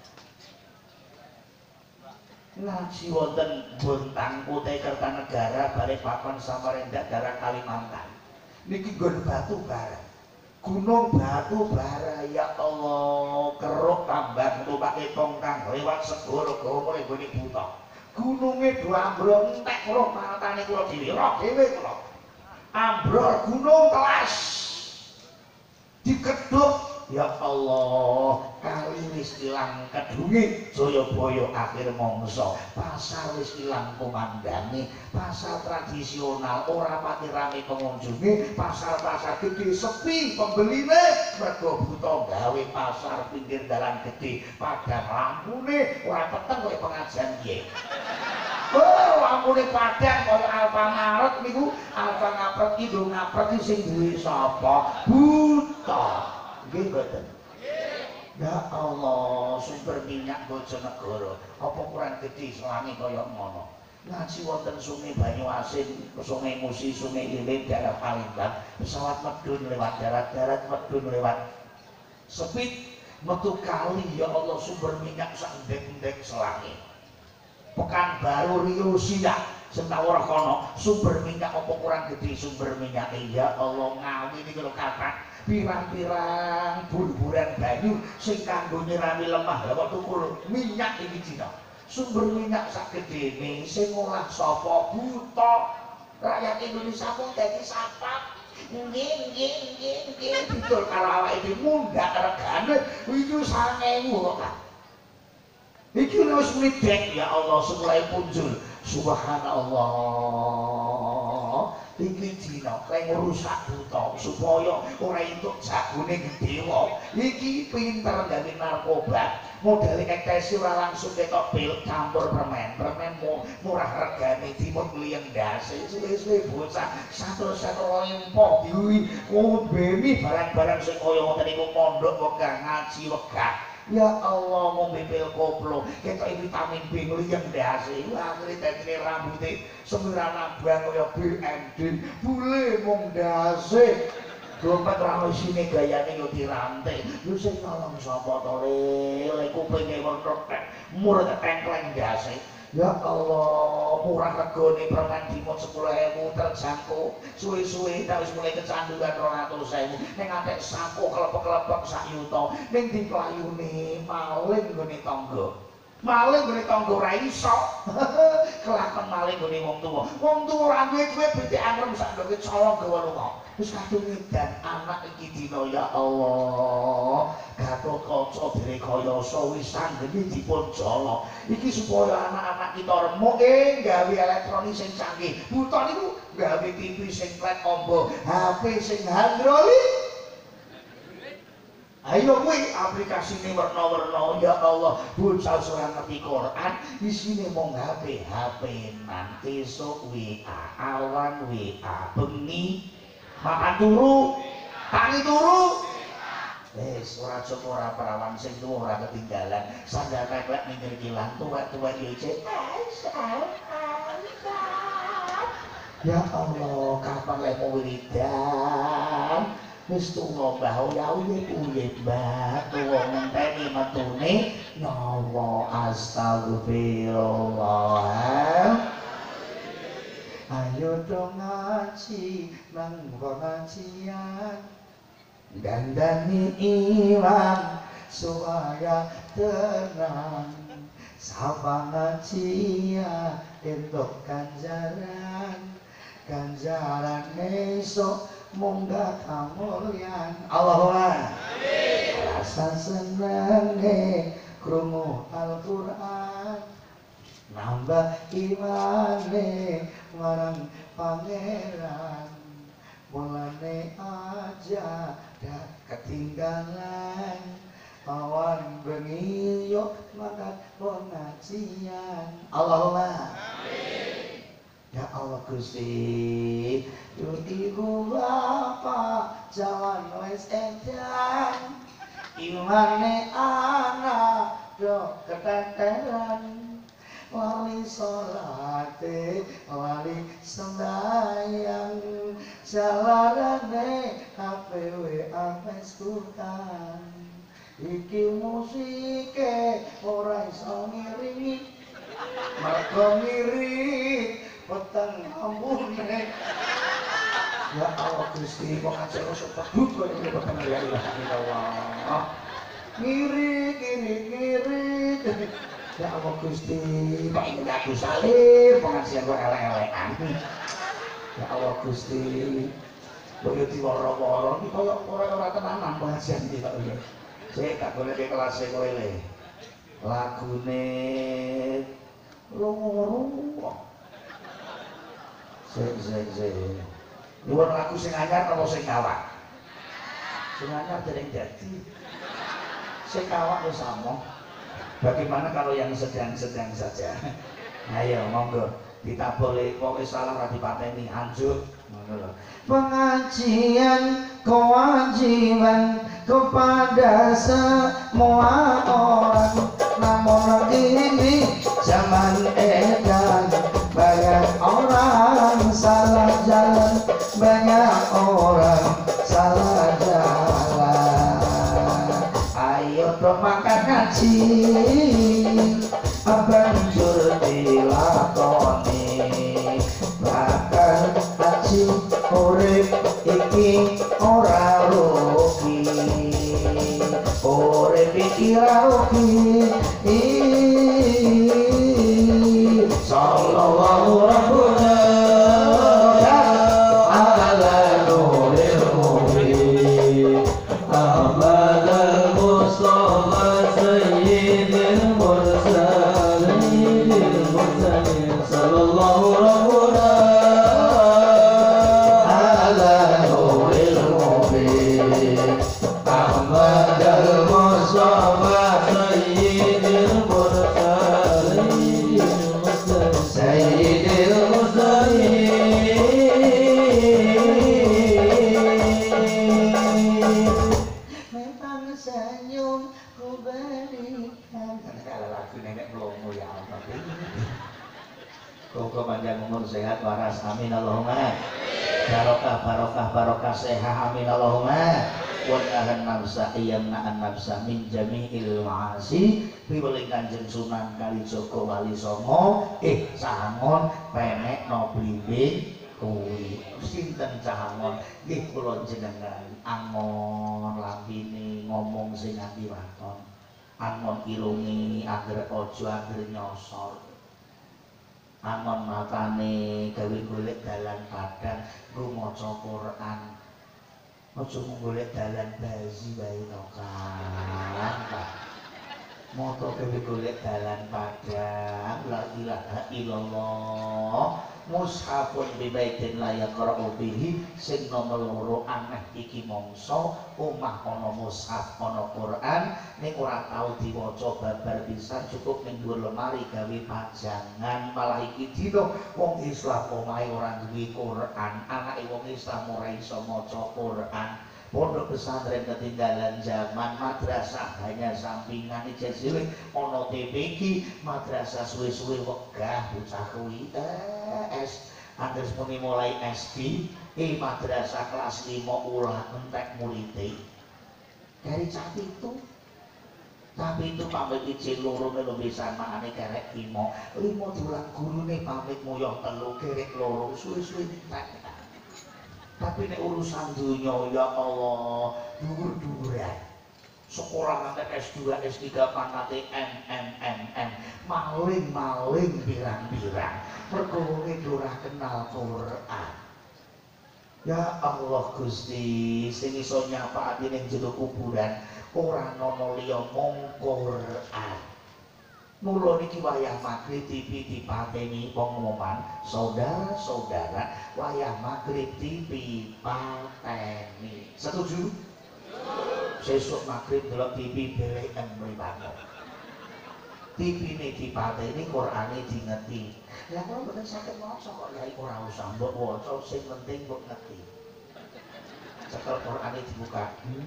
Ngaji wonten Bontang, Kutai Kertanegara, Balikpapan, Samarinda, Darang Kalimantan. Niki nggon batu bara, gunung batu bara. Ya Allah, keruk tambah tumpake tongkang lewat segara gowo nggone buta. Gununge do ambrong entek roh matane kula dhewe, roh dhewe kula. ambrol gunung kelas diketuk, ya Allah, kali wis ilang kedungi Joyoboyo akhir mongso, pasar wis ilang komandangi, pasar tradisional ora pati rame pengunjungi, pasar-pasar gede sepi pembeline, mergo buta gawe pasar pinggir dalan gede, padang lampune ora peteng koyo pengajian piye. Oh, lampune padang koyo Alfamaret niku, Alfamaret iki lho ngapret sing duwe sapa? Buta. Nggih mboten. Ya Allah, sumber minyak Bojonegoro apa kurang gede selangi kaya ngono. Ngaji wonten sungai Banyu Asin, sungai Musi, sungai Ilir, daerah Palembang, pesawat medun lewat darat-darat, medun lewat sepit, metu kali, ya Allah, sumber minyak sak ndek-ndek selangi. Pekanbaru, Riau, Siak, Sentawara kono, sumber minyak apa kurang gede sumber minyak, ya Allah, Ngawi ini kalau kata pirang-pirang buluran banyu sing kanggo nyirami lemah lha kok tuku minyak iki Cina. Sumber minyak sak gedene sing olah sapa buta. Rakyat Indonesia pun dadi sapat. Nggih nggih nggih nggih didol karo awake dhewe mundak regane iki sange kok. Iki wis midek ya Allah mulai punjul. Subhanallah. Iki Cina kang rusak buta supaya ora entuk jagone dewa. Iki pinter gawe narkoba. Modale ekstasi ora langsung ketok pil campur permen. Permen murah regane timun liyeng ndase. Suwe-suwe bocah satu satu empok diwi ngombeni barang-barang sing kaya ngoten iku mondok wegah ngaji wegah. Ya Allah ngombe pil koplo, ketok vitamin B liyeng ndase. Akhire dadine rambuté semiran abang kaya B M D bule mung ndase dompet ra isine gayane yo dirantai yo sing nyolong sapa to le kupinge wentrok tek mur tetengkleng ndase. Ya Allah, murah regane permen dimut sepuluh ewu terjangkau. Suwe-suwe ta wis mulai kecanduan dua ratus ewu. Ning atek saku kelepek-kelepek sak yuta. Ning diplayune maling nggone tangga. Maling nggone tangga ora iso. Kelakon maling nggone wong tuwa. Wong tuwa ora duwe duwe betekan rem sak ndek colong gawa lunga. Wis kadung ngedan anak iki dina ya Allah. Gatotkaca Direkayasa wis sanggeni dipun jala. Iki supaya anak-anak kita remuk ing gawe elektronik sing canggih. Buta niku gawe T V sing klet amba, H P sing handroli. Ayo kuwi aplikasine werna-werna ya Allah, bocah ora ngerti Quran, isine mung H P, H P-an, esuk W A, awan W A, bengi makan turu, tangi turu. Wis ora cukup ora perawan sing tuwa ora ketinggalan. Sandal teklek minggir kilang tuwa-tuwa yo cek. Ya Allah, kapan lek mau wiridan? Wis tuwa mbah oyahe piye mbah tuwa ngenteni metune nawa astagfirullah. Ayo dong ngaji nang pengajian. Dandani iman supaya tenang, sama ngajian entuk ganjaran, ganjaran esok munggah kamulyan. Allahumma amin. Rasa senenge krungu Al-Qur'an nambah imane marang pangeran, mulane aja dah ketinggalan awan bengi yo makat pengajian. Allahumma amin. Ya Allah Gusti, yo ibu bapa jalan wes edan, imane anak do keteteran, wali salate wali sembahyang, jalarane H P W apes Quran, iki musike ora iso ngiringi, mergo ngiring peteng ambune. Ya Allah Gusti, kok aja usah padu kok iki peteng ya Allah. Ngiri ngiri ngiri. Ya Allah Gusti, kok iki aku salir pengajian kok elek-elekan. Ya Allah Gusti, begitu loro-loro iki koyo ora tenanan pengajian iki kok. Sik tak golek kelas e kowe le. Lagune loro. Sik sik sik. Luwih lagu sing anyar apa sing kawak? Sing anyar dereng dadi. Sing kawak wis sama. Bagaimana kalau yang sedang-sedang saja? Ayo monggo kita boleh pokoke salah ra dipateni anjuk ngono lho. Pengajian kewajiban kepada semua orang, namun ini zaman edan banyak orang salah jalan, banyak orang salah jalan. Ayo makan ngaji banjur dilakoni, bakal ngaji urip iki ora rugi, urip iki ora rugi. Sallallahu rabbuna ala nuril mubin, Ahmad al-Mustafa sayyidil mursalin mursalin, sallallahu rabbuna ala nuril mubin, Ahmad al-Mustafa sayyidil sehat waras, amin Allahumma. Barokah barokah barokah sehat, amin Allahumma. Wadahan nafsa iyamna'an nafsa min jami'il ma'asi. Piweling Kanjeng Sunan Kalijaga Wali Songo, eh Cahangon penek no blimbing kuwi. Sinten Cahangon nggih kula jenengan angon lapine ngomong sing ati waton. Angon irungi agar ojo agar nyosor. Angon matane gawe golek dalan padang nggo maca Quran. Aja mung golek dalan bazi wae to kan. Moto gawe golek dalan padang la ilaha illallah. Mushafun bibaitin layak ra'u bihi, sing nomor loro aneh iki mongso omah ana mushaf ana Quran ning ora tau diwaca babar pisan, cukup ning dhuwur lemari gawe pajangan. Malah iki dina wong Islam omahe ora duwe Quran, anake wong Islam ora iso maca Quran. Pondok pesantren ketinggalan zaman, madrasah hanya sampingan. Ijek cilik ana T P G, madrasah suwe-suwe wegah bocah kuwi es antes pengi mulai S D, eh madrasah kelas lima ulah entek murid dari cat itu. Tapi itu pamit ijin loro melu pisan makane karek lima, lima dulang gurune pamit moyong telu kerek loro suwe-suwe entek. Tapi ini urusan dunia, ya Allah, dhuwur-dhuwuran. Sekolah nanti S dua, S tiga, nanti M, M, M, M. Maling-maling, birang-birang. Mergolongnya durah kenal Quran. Ya Allah Gusti, sing iso nyapa ati ning jero kuburan, ora ana liya mung Quran. Mula niki wayah magrib T V dipateni pengumuman, saudara-saudara, wayah magrib T V pateni. Setuju? Sesuk magrib delok T V beleken mripate. T V ne dipateni, Qur'ane dingeti. Lah kok mboten saged maca kok ya iku ora usah mbok waca, sing penting mbok ngerti. Cekel Qur'ane dibuka. Hmm.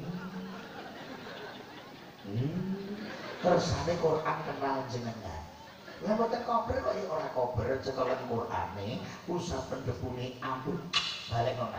Hmm. Kersane Quran kenal jenengan. Lah mboten kober kok ya ora kober, cekelan Qurane, usah pendhepune ampun balik nang.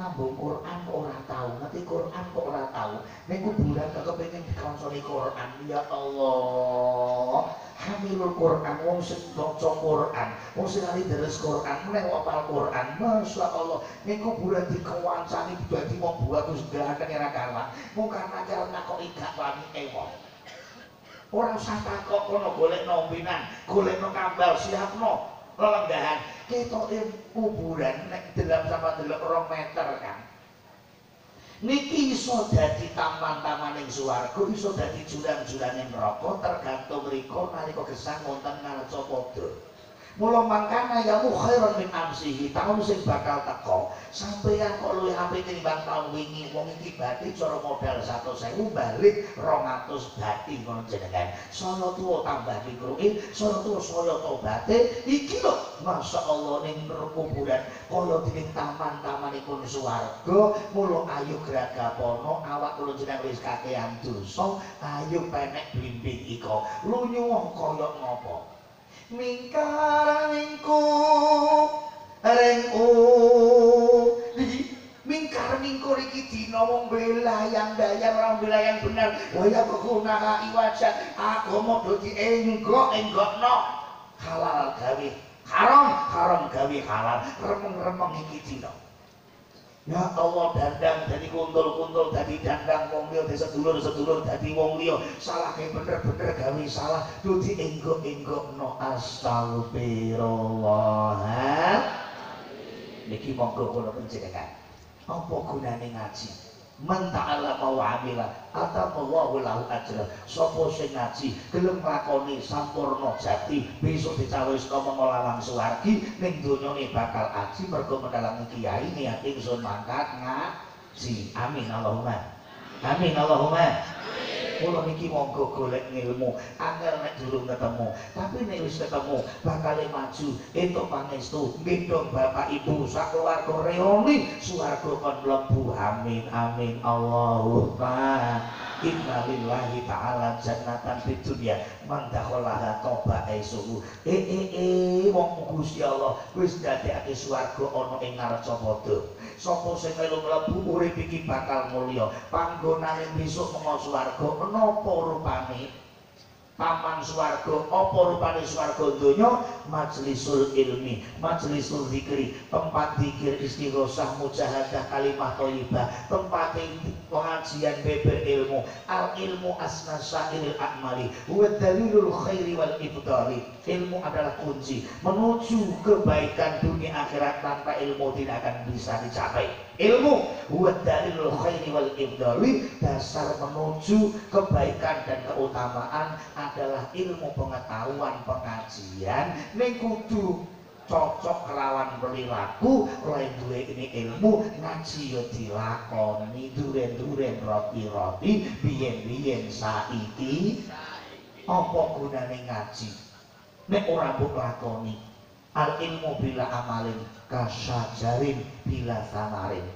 Nambung Quran kok ora tahu, ngerti Quran kok ora tahu. Ning kuburan kok kepengin dikonsoli Quran, ya Allah. Hamilul Quran, wong sing maca Quran, wong sing ahli deres Quran, nek apal Quran, masyaallah. Ning kuburan dikawancani dadi wong buat wis ganteng era kalah. Mung karena jalan takoki gak wani ewon. Ora usah takok kono golek nombinan, golekno kambal siapno. lenggahan kita ini kuburan nek dalam sama dalam orang meter kan niki iso dadi taman-taman ing swarga, iso dadi juran-jurane neraka, tergantung mriku nalika gesang wonten ngarsa padha. Mula mangkana ya khairan min amsihi, taun sing bakal teko sampeyan kok luwih apik timbang taun wingi. Wong iki bathi cara modal seratus ribu balik dua ratus bathi ngono jenengan. Sono tuwa tambah dikruki, sono tuwa saya tobaté. Iki lho masyaallah ning kuburan kaya dene taman-tamanipun swarga. Mula ayo gragapono awak kula jenengan wis kakehan dosa, ayo penek blimbing iko. Lunyuwung kaya ngopo? Mingkar mingku rengu iki mingkar mingkur iki dina wong belayang dayang ora belayang bener waya kegunaan iwajah agama do dienggok-enggokno halal gawe haram haram gawe halal remeng-remeng iki dina. Ya Allah, dandang dari kuntul-kuntul, dari dandang wong liya, dari sedulur-sedulur, dari wong liya, salah kayak bener-bener gawe salah, duti enggok-enggok no astagfirullah. Niki monggo kula panjenengan. Apa gunane ngaji? Man ta'allama wa 'amila, atammallahu lahu ajra. Sapa sing ngaji, gelem lakoni sampurna jati, besok dicawisna mengolah swargi, ning donyane bakal aji mergo mendalangi kiai niat ingsun mangkat ngaji. Amin Allahumma. Amin Allahumma. Kula niki monggo golek ilmu, angger nek durung ketemu, tapi nek wis ketemu bakal maju entuk pangestu, nggendong bapak ibu sak keluarga reuni swarga kon mlebu. Amin amin Allahumma. Inna lillahi ta'ala jannatan fid dunya man dakhalaha toba aisuhu. Eh eh eh wong Gusti Allah wis dadekake swarga ana ing ngarsa padha. Sapa sing melu mlebu urip iki bakal mulya. Panggonane besok menawa swarga napa rupane taman swarga, apa rupane swarga donya? Majlisul ilmi, majlisul zikri, tempat zikir, istighosah, mujahadah, kalimah thayyibah, tempat pengajian beber ilmu. Al ilmu asna sa'ilil a'mali wa dalilul khairi wal ibdari. Ilmu adalah kunci menuju kebaikan dunia akhirat, tanpa ilmu tidak akan bisa dicapai. Ilmu wa dalilul khairi wal ibdari, dasar menuju kebaikan dan keutamaan adalah ilmu pengetahuan pengajian ning kudu cocok kelawan perilaku. Oleh duwe ini ilmu ngaji yo dilakoni, duren-duren roti-roti biyen-biyen saiki. Apa gunane ngaji nek ora mbok lakoni? Al ilmu bila amalin kasajarin bila samarin.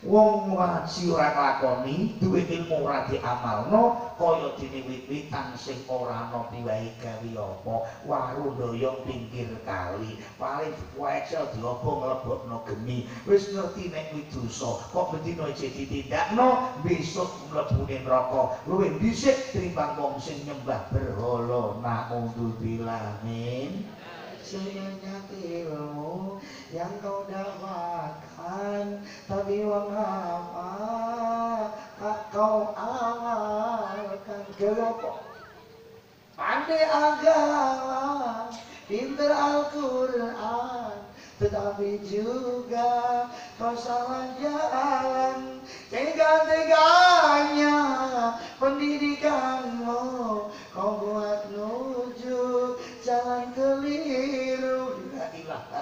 Wong ngaji ora nglakoni, duwe ilmu ora diamalno, kaya dene wit-witan sing ora ana piwahi gawe apa, waru ndoyong pinggir kali, paling kuecel diobong mlebokno geni. Wis ngerti nek kuwi dosa, kok bendina iki ditindakno, besok mlebune neraka. Luwih dhisik timbang wong sing nyembah berhala. Naudzubillah min syaitonir rajim. Yang kau dakwakan tapi wong apa kau amalkan? Kelopo pandai agama, pinter Al-Quran, tetapi juga kau salah jalan. Tega-teganya pendidikanmu kau buat menuju jalan keliru.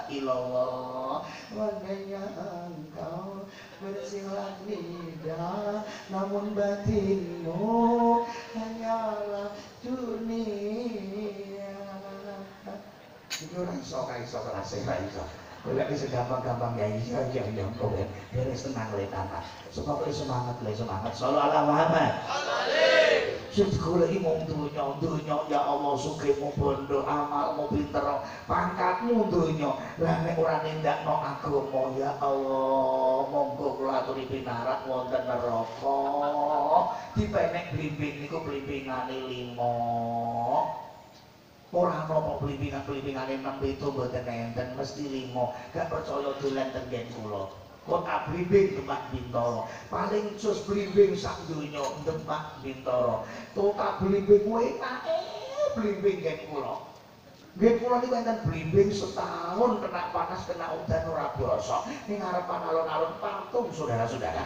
Ilallah, wandainya engkau bersilat lidah, namun batinmu hanyalah dunia. Itu raiso, raiso, raiso, raiso. Boleh bisa gampang-gampang ya, iya, iya, iya, boleh. Beres tenang oleh tanah. Sebab oleh semangat, oleh semangat. Salah Allah Muhammad. Sedekah lagi mau dunia, dunia ya Allah sugihmu bondo, amalmu pinter, pangkatmu dunia. Lah nek ora nindakno agama ya Allah, monggo kula aturi pinarak wonten neraka. Dipenek blimbing niku blimbingane lima. Ora apa pelipingan-pelipingan enam itu mboten enten, mesti limo. Gak percaya dolan tenggen kula. Kota blimbing Demak Bintoro. Paling cus blimbing sak donya Demak Bintoro. Kota blimbing kuwi kae blimbing gen kula. Nggih kula niki enten blimbing setahun kena panas kena udan ora basa. Ning ngarepan alon-alon patung saudara-saudara.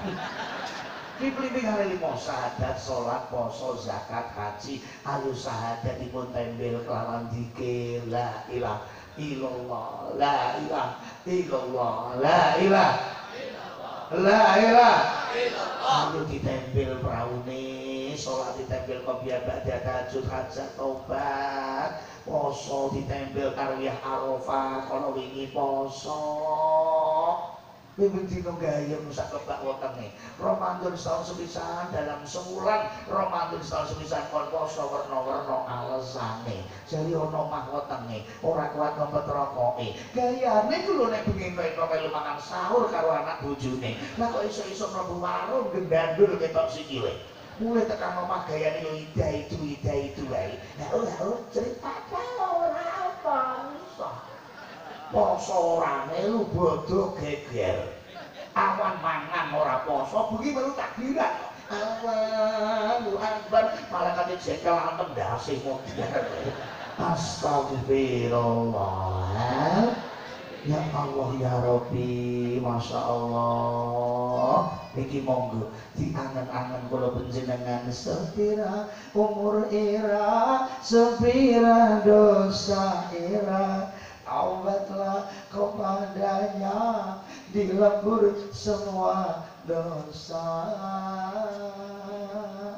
Ki blimbing hari lima syahadat, salat, poso, zakat, haji, alus syahadat dipun tempel kelawan dzikir la ilaha illallah la ilaha illallah la ilaha illallah la ilaha illallah. Alus ditempel praune sholat ditempel kopiah ba'da tahajud hajat taubat poso ditempel karwiyah arafah kono wingi poso mimpin dino gayam sak kebak wetenge Ramadan setahun sepisan dalam sebulan Ramadan setahun sepisan kon poso werna-werna alesane jari ono mah wetenge ora kuat ngempet rokoke gayane ku lho nek bengi kaya melu mangan sahur karo anak bojone lah kok iso-iso mlebu warung gendandur ketok sikile mulai tekan omah gayane yo ida itu ida itu wae nah ora ora cerita ora apa iso poso ora melu bodho geger awan mangan ora poso bengi melu takbiran Allahu Akbar malah kate jekel antem ndase modar astagfirullah ya Allah ya Rabbi Masya Allah niki monggo diangen-angen kula panjenengan sepira umur era sepira dosa era taubatlah kepadanya dilebur semua dosa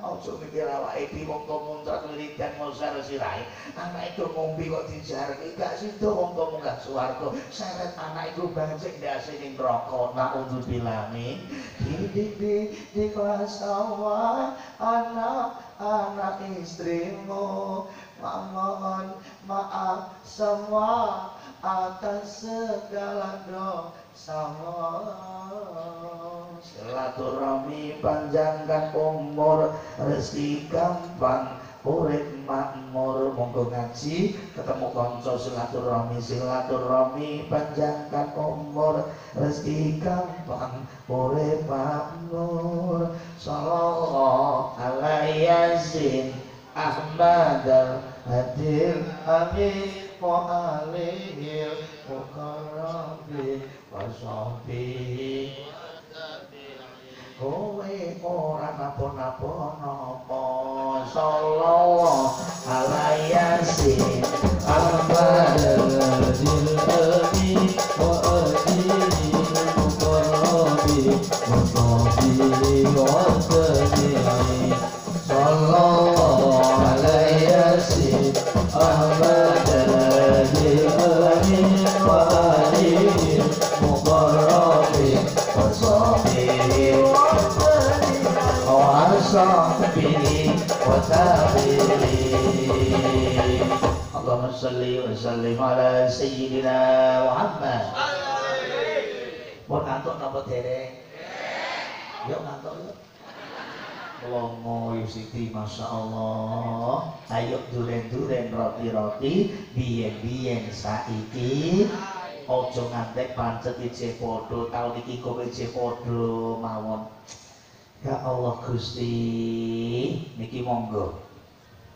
ojo mikir awake dhewe wong to muntrat wiridan mosar sirahe anak itu ngombe kok dijareki gak sida wong to munggah swarga syarat anak itu banjek ndase ning neraka naudzubillah min didik di kelas awal anak anak istrimu mohon maaf semua atas segala dosamu silaturahmi panjangkan umur rezeki gampang urip makmur monggo ngaji ketemu kanca silaturahmi silaturahmi panjangkan umur rezeki gampang urip makmur sallallahu alaihi wasallam Ahmad al-Hadil amin وعليه وقربي وصحبي Kowe ora napa-napa napa sallallahu alaihi wasallam alhamdulillahi wa alihi wa qurbi wa sahbihi wa tabi'i sallallahu alaihi wasallam Allahumma salli wa sallim ala sayyidina Muhammad. Pun ngantuk napa dereng? Yo ngantuk yo. Longo Siti Masya Allah. Ayo duren-duren roti-roti biyen-biyen saiki. Ojo ngantek pancet isih padha taun iki kowe isih padha mawon. Ya Allah Gusti niki monggo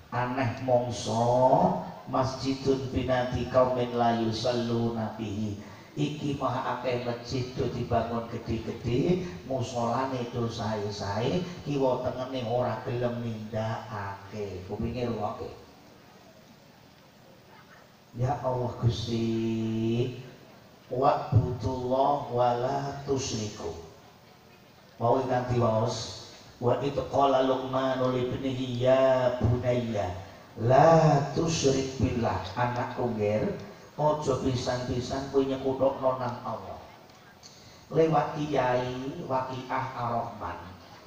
aneh mongso masjidun binati kaumin layu selu nabihi iki maha akeh masjid do dibangun gede-gede musolane do sae-sae kiwa tengene ora gelem nindakake kupinge ruwake ya Allah Gusti wa budullah wala tusriku mau nanti waos wa itu qala Luqman li ibnihi ya bunayya la tusyrik billah anakku ngger aja pisan-pisan kowe nyekutokno nang Allah lewat kiai Waqiah Ar-Rahman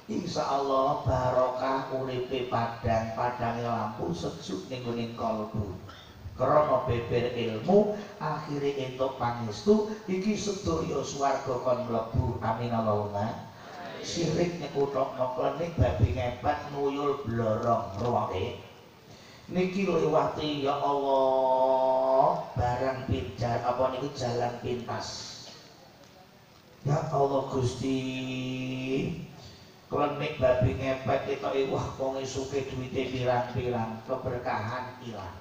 insyaallah barokah uripe padang padange lampu sejuk ning ngene kalbu krana beber ilmu akhire entuk pangestu iki sedaya swarga kon mlebu amin Allahumma sirik nyekutok noklenik babi ngepet nguyul blorong ruwake niki liwati ya Allah barang pinjar apa niku jalan pintas ya Allah Gusti klenik babi ngepet kita wah wong suke duwite pirang-pirang keberkahan ilang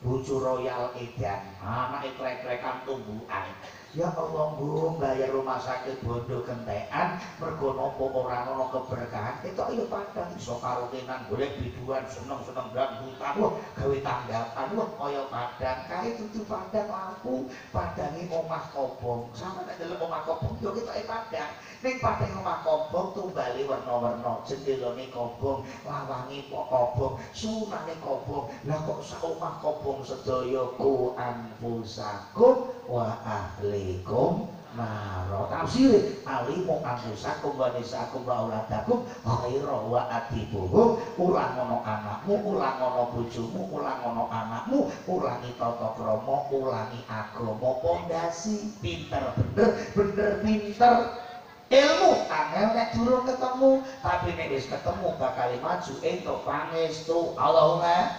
bucu royal edan, anak iklek-klekan tumbuhan. Ya Allah bu, bayar rumah sakit bondo gentean, mergonopo orang-orang keberkahan. Itu ayo padang, iso karukinan, boleh biduan, seneng-seneng belambutan, wah gawe tanggapan, wah kaya padang, kaya tutu padang aku, padangi omah kobong, sama tak dalam omah kobong, yo kita ayo padang. Ning padangi omah kobong, tumbali warna-warna, jendeloni kobong, lawangi kobong, sunani kobong, lah kok omah kobong sedoyo ku anfusakum wa ahli. Assalamualaikum warahmatullahi wabarakatuh. Alimu anfusakum wa nisaakum wa auladakum khaira wa adibuhum. Ulang ono anakmu, ulang ono bojomu, ulang ono anakmu, ulangi tata krama, ulangi agama pondasi. Pinter bener, bener pinter. Ilmu angel nek durung ketemu, tapi nek wis ketemu bakal maju entuk pangestu. Allahumma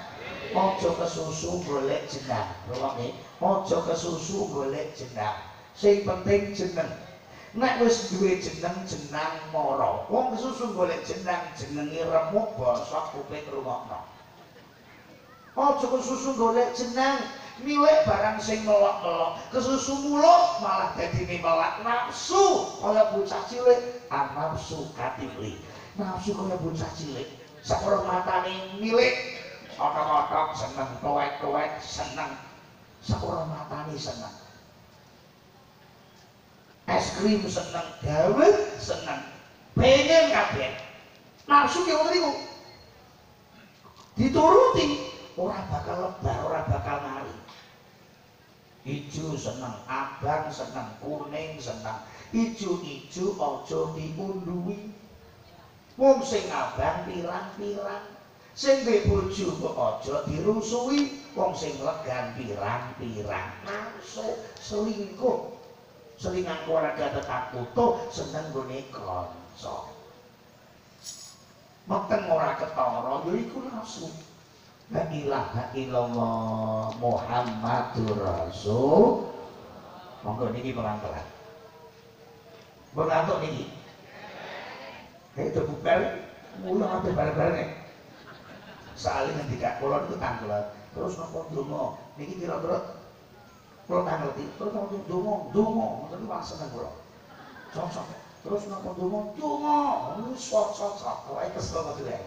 ojo kesusu golek jeneng, ruwange. Ojo kesusu golek jeneng. Sing penting jeneng. Nek wis duwe jeneng, jeneng mara. Wong kesusu golek jeneng, jenenge remuk bosok kuping rungokno. Ojo kesusu golek jeneng, miwek barang sing melok-melok. Kesusu muluk malah dadi melak nafsu. Kaya bocah cilik, nafsu katili. Nafsu kaya bocah cilik. Sakoro matane milik. Otok-otok seneng, tuwek-tuwek seneng, seorang matani seneng, es krim seneng, gawe seneng, pengen kabeh, nafsu yang ngeriku dituruti, orang bakal lebar, orang bakal nari. Ijo seneng, abang seneng, kuning seneng, ijo-ijo ojo diundui, wong sing abang pirang-pirang. Sing duwe bojo kok aja dirusui, wong sing legan pirang-pirang masuk selingkuh. Selingan keluarga tetap utuh, seneng gone kanca. Meteng ora ketara, ya iku nafsu. La ilaha illallah Muhammadur Rasul. Monggo niki pelan-pelan. Mbok atuk niki. Hei to bubar, mulo ate bareng-bareng. Saling yang tidak kulon itu tanggulan terus ngomong dungo ini kira-kira kulon tanggulan terus ngomong dungo dungo tapi langsung ngomong sok-sok terus ngomong dungo dungo ini sok-sok-sok kalau itu selama itu ya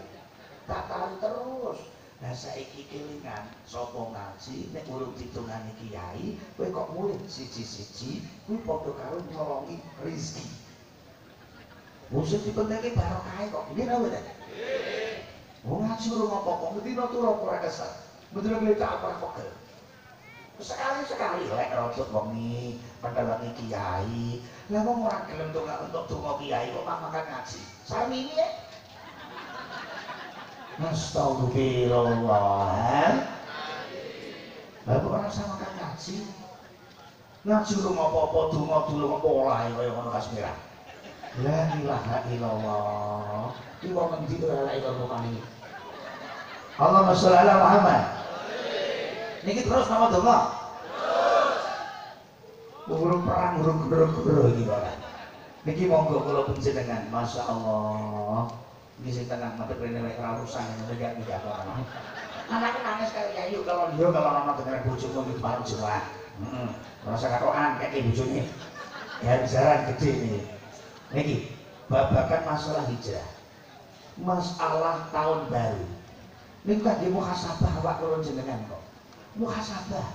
tak tahan terus nah saya kelingan sopo ngaji ini urung hitungan ini kiai gue kok mulai siji-siji gue podo karo nolongi rizki musim dipentingi barokai kok ini tau ya wong ngaji rumah pokok, ngetino turun kurang kesat betul ngelita apa pokok sekali-sekali lek rojok wongi, pendalangi kiai lah wong orang gelem untuk tunggu kiai kok mah makan ngaji saya ini ya astagfirullahaladzim bapak orang sama makan ngaji ngaji rumah pokok, tunggu dulu ngepolai kaya orang kasmirah la ilaha illallah ibu mengisi tu adalah ibu bukan ini. Allahumma sholli ala Muhammad. Niki terus nama doa. Burung perang, burung burung burung ini barang. Niki monggo kalau pencetangan, masya Allah. Niki tenang, mata berinilai rarusan, tidak tidak lama. Anak nangis kayak kayu kalau dia kalau nama dengar bujuk mungkin baru jelas. Rasa katoan kayak bujuk ni. Ya bicara gede ni. Niki babakan masalah hijrah. Masalah tahun baru ini kan di muhasabah wak turun jenengan kok muhasabah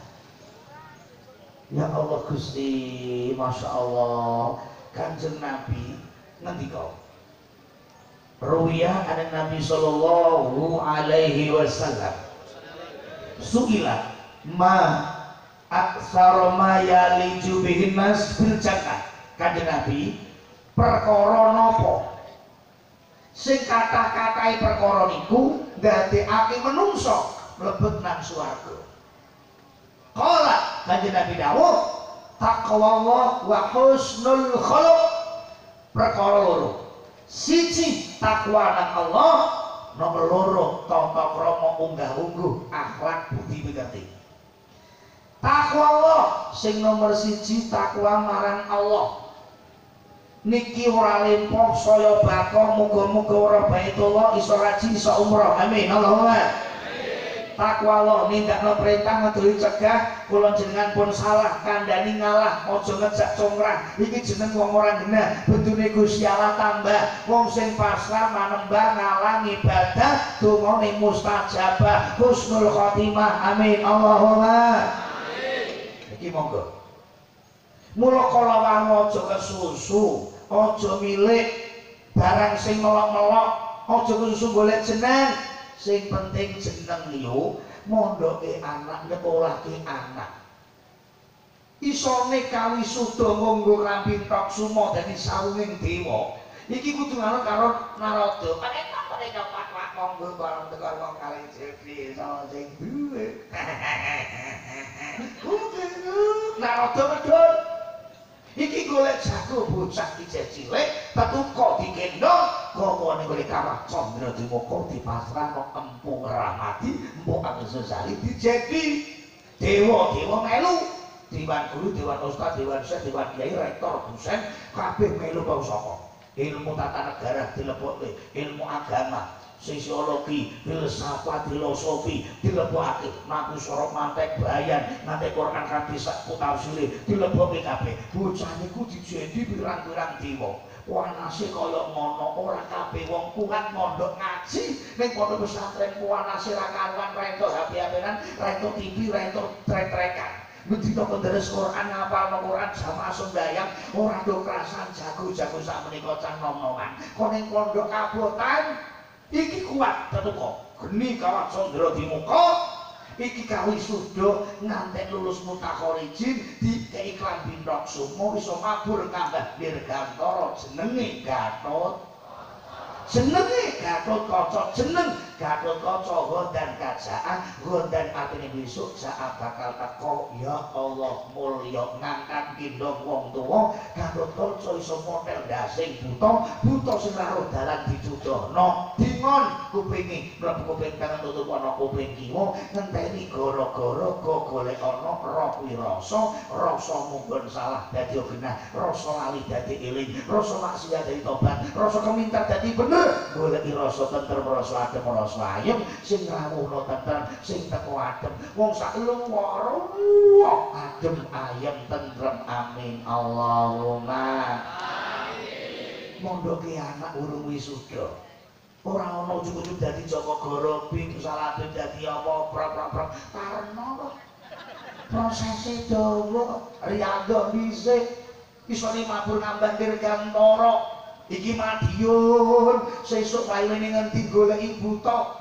ya Allah Gusti masya Allah kanjeng Nabi nanti kau ruwiyah ada Nabi sallallahu alaihi wasallam su'ilah ma aksaroma yalijubihin nas berjaka kanjeng Nabi perkara nopo sing kata-katai perkara niku dadi ati menungso mlebet nang swarga. Qala kanjeng Nabi dawuh taqwallah wa husnul khuluq. Perkara loro. Siji takwa nang Allah, nomor loro tata krama unggah-ungguh akhlak budi pekerti. Taqwallah sing nomor siji takwa marang Allah. Niki ora lempoh saya bakal muga-muga ora baitullah iso haji iso umrah amin Allahumma amin takwa Allah, nindakno perintah ngeturi cegah, kula jenengan pun salah kandhani ngalah, aja ngejak congkrah. Iki jeneng wong ora genah, bendune Gusti Allah tambah. Wong sing pasrah manembah ngalah ibadah dungane mustajabah husnul khotimah. Amin Allahumma amin. Iki monggo. Mula kala wau aja kesusu, aja milik barang sing melok-melok. Ojo kususu golek jeneng, sing penting jeneng yo mondoke anak, nyekolahke anak. Isone kawisuda monggo ramping tok sumo dene sawunging dewa. Iki kudu ana karo Narada. Paketan mereka pak-pak monggo bareng teko wong kali Jepri sing sing duwe. Narada medhun. Iki golek jago bocah iki cilik, tetuko dikendhong, gawane golek kawah Candra Dimoko dipasrahno Empu Ramadi, Empu Anusasari dijeki dewa-dewa melu, dewan guru, dewan ustaz, dewan syekh, dewan kiai, rektor, dosen, kabeh melu pausaka. Ilmu tata negara dilebokke, ilmu agama, sisiologi, filsafat, filosofi dilebokake, makusara mantek bayan, nanti Quran kadisak putawsile dilebokake kabeh. Bocah niku dijendi pirang-pirang dewa. Wanase kaya ngono ora kabeh wong kuat mondok ngaji ning pondok pesantren wanase ra karuan rentok H P-an, rentok T V, rentok trek-trekan. Mendito penderes Quran ngapalno Quran jamaah sembahyang ora do krasan jago-jago sak menika cah nom-noman. Kok ning pondok abotan iki kuat tetuka geni kawat Candra Dimoko iki kawisuda ngantek lulus mutakhorijin dikei klambi Nraksuma iso mabur tambah dirgantara jenenge Gatot jenenge Gatotkaca jeneng Gatotkaca gondan kajaan gondan atine besok saat bakal teko ya Allah mulya ngangkat gendong wong tuwa Gatotkaca iso model dasing buta buta sing karo dalan dicudohno dingon kupinge mlebu kuping kanan tutup ana kuping kiwa ngenteni gara-gara go golek ana roh wirasa rasa munggon salah dadi genah rasa lali dadi eling rasa maksiat dadi tobat rasa kemintar dadi bener golek rasa tentrem rasa adem rasa ayem sing rawuhna tentrem sing teko adem wong saklung waro adem ayem tentrem. Amin Allahumma amin. Mondoke anak urung wisuda ora ana ujug-ujug dadi Joko Gorobing salah dadi apa prap-prap karena kok prosese dawa riyadhah dhisik isone mabur nambah dirgantara iki Madiun sesuk lairene ngendi goleki buta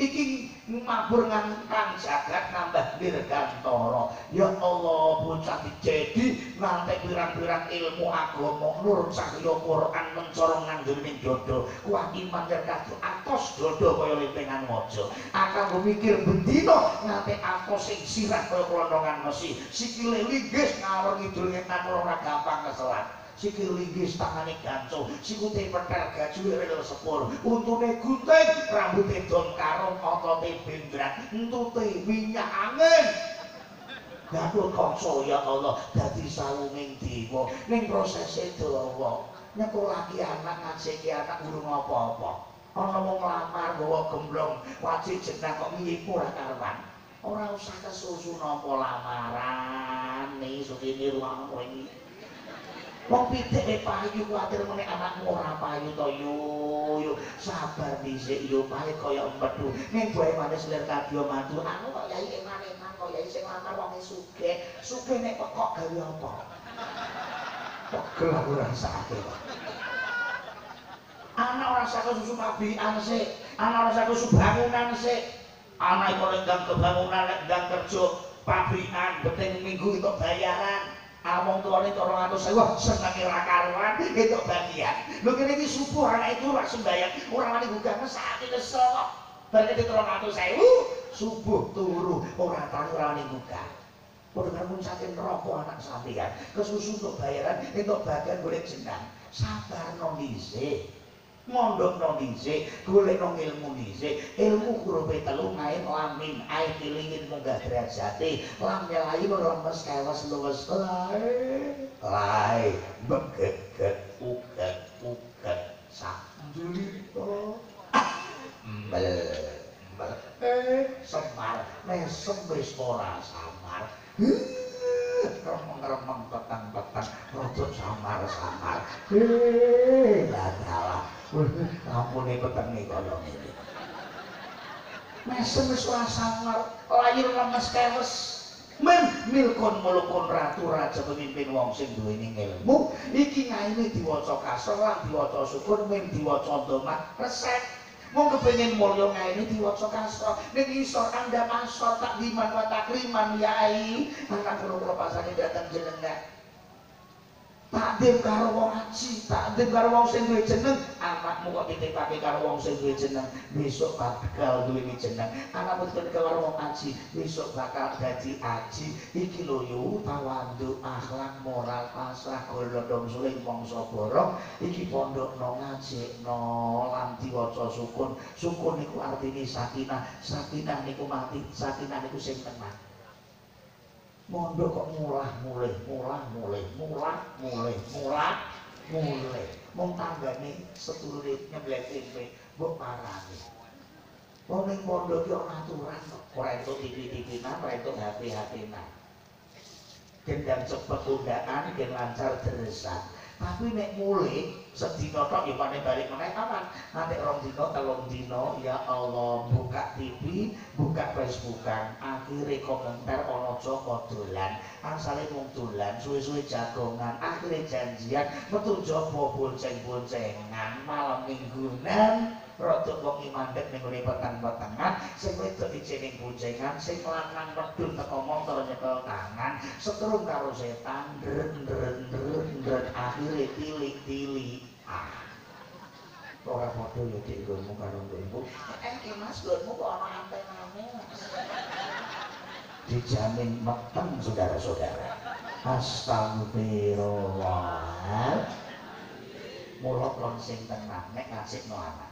iki mabur ngangkang jagat nambah dirgantara ya Allah bocah dijedi nganti pirang-pirang ilmu agama nurun sakya Quran mencorong nganggening dodo kuat iman cerdas atos dodo kaya lempengan waja akal mikir bendina nganti atos sing sirah kaya kelontongan mesi sikile linggis ngalor ngidul ngetan ora gampang keselan sikil linggis tangane ganco sikute petel gajule rel sepur untune gunting rambute don karung otote bendrat entute minyak angin Gatotkaca ya Allah dadi sawunging dewa ning prosese dawa nyekolahke anak ngajeki anak urung apa-apa ana wong nglamar gawa gemblong wajib jeneng kok ngiku ora karuan ora usah kesusu napa lamaran ning sukine ruang kowe wong pitik payu kuwatir meneh anakmu ora payu to yo sabar dhisik yo payu kaya empethu ning buahe manis lir kadya madu anu kok yai eman-eman kok yai sing lamar wong sugih sugih nek kok kok gawe apa pegel aku rasake kok ana ora saka susu pabikan sik ana ora saka susu bangunan sik ana iku nek ndang kebangunan nek ndang kerja pabikan beteng minggu itu bayaran awang tuane tolong atus wah senenge ra karuan entuk bagian lho kene iki subuh anak itu ora sembahyang ora wani gugah mesake kesel kok bar kene tolong atus subuh turu ora tani ora wani gugah padha karo mun saking neraka anak sampeyan kesusu untuk bayaran entuk bagian golek jenang sabarno dhisik mondokno dhisik golekno ilmu dhisik ilmu hurufe telu ngae lamin ae dilingin munggah derajate lamya layu remes kewes luwes lae lae begeget uget uget sak ndulito mbel mbel eh semar mesem wis ora samar remeng-remeng petang-petang rodok samar-samar eh dalah ampune petenge kono ngene mesem wis ora samar lair lemes keles men milkon mulukon ratu raja pemimpin wong sing duweni ilmu iki ngaine diwaca kasor lan diwaca syukur men diwaca ndomat resep mung kepengin mulya ngaine diwaca kasor ning isor anda masor takdiman wa takriman ya ai anak kula pasane dateng jenengan takdim karo wong aji takdim karo wong sing duwe jeneng anakmu kok dititipake karo wong sing duwe jeneng besok bakal duwe jeneng anakmu kok karo wong aji besok bakal dadi aji iki lho yo tawandu akhlak moral pasrah golodong suling mangsa borong iki pondokno ngajekno lan diwaca sukun sukun niku artine sakinah sakinah niku mati sakinah niku sing tenang mondok kok mulah mulih mulah mulih mulah mulih mulah mulih mung tanggane sedulure nyeblek tempe mbok parani wong ning mondok ki ora aturan kok ora entuk titik-titikan ora entuk hati-hatinan gendang cepet tundaan gen lancar dresan tapi nek mulih sedina tok yo panen balik meneh kapan nanti rong dina telung dina ya Allah buka T V buka Facebookan akhire komentar ana Joko dolan asale mung dolan suwe-suwe jagongan akhire janjian metu jopo bonceng-boncengan malam minggunan rodok wong mandeg ning ngene petang-petangan sing wedok dicening boncengan sing lanang wedhus teko montor nyekel tangan setrum karo setan ndren-ndren-ndren akhire tilik-tilik ah ora padha yo dienggonmu karo enggonmu eh ki Mas nggonmu kok ana antenane dijamin meteng saudara-saudara astagfirullah mulo kon sing tenang nek ngasikno anak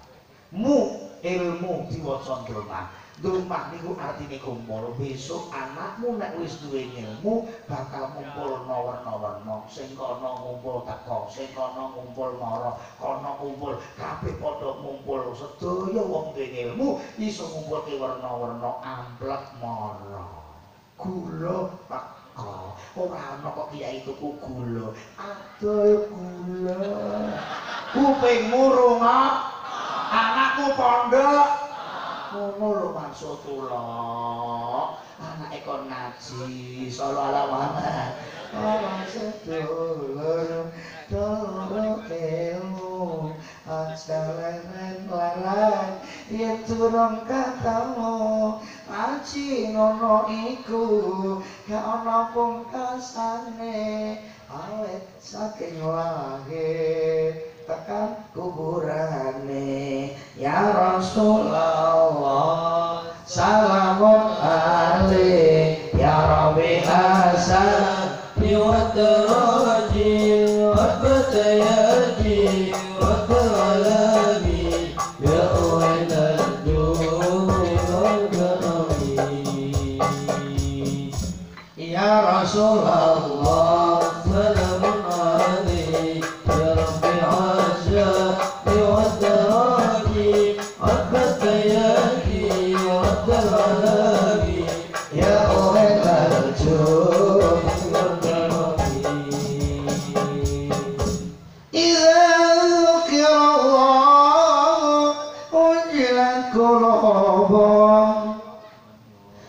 mu ilmu diwaca ndumah ndumah niku artine kumpul besok anakmu nek wis duwe ilmu bakal ngumpulno werna-werna sing kono ngumpul teko sing kono ngumpul mara kono kumpul kabeh padha ngumpul sedaya wong duwe ilmu iso ngumpulke werna-werna amplek mara gula teko ora ana kok kiai tuku gula adoh gula kupingmu rungok anakku pondok ngono lho maksud kula anake kon ngaji sallallahu alaihi wasallam ora sedulur tolong temu ajaran laran yen durung katamu ngaji ngono iku gak ana pungkasane awet saking lahir tekan kuburane ya Rasulullah salamun alaih ya Rabbi hasan biwat rajin rabbat yadi rabbat alabi ya uwainal jumil gharami ya Rasulullah salamun alaih ya Rabbi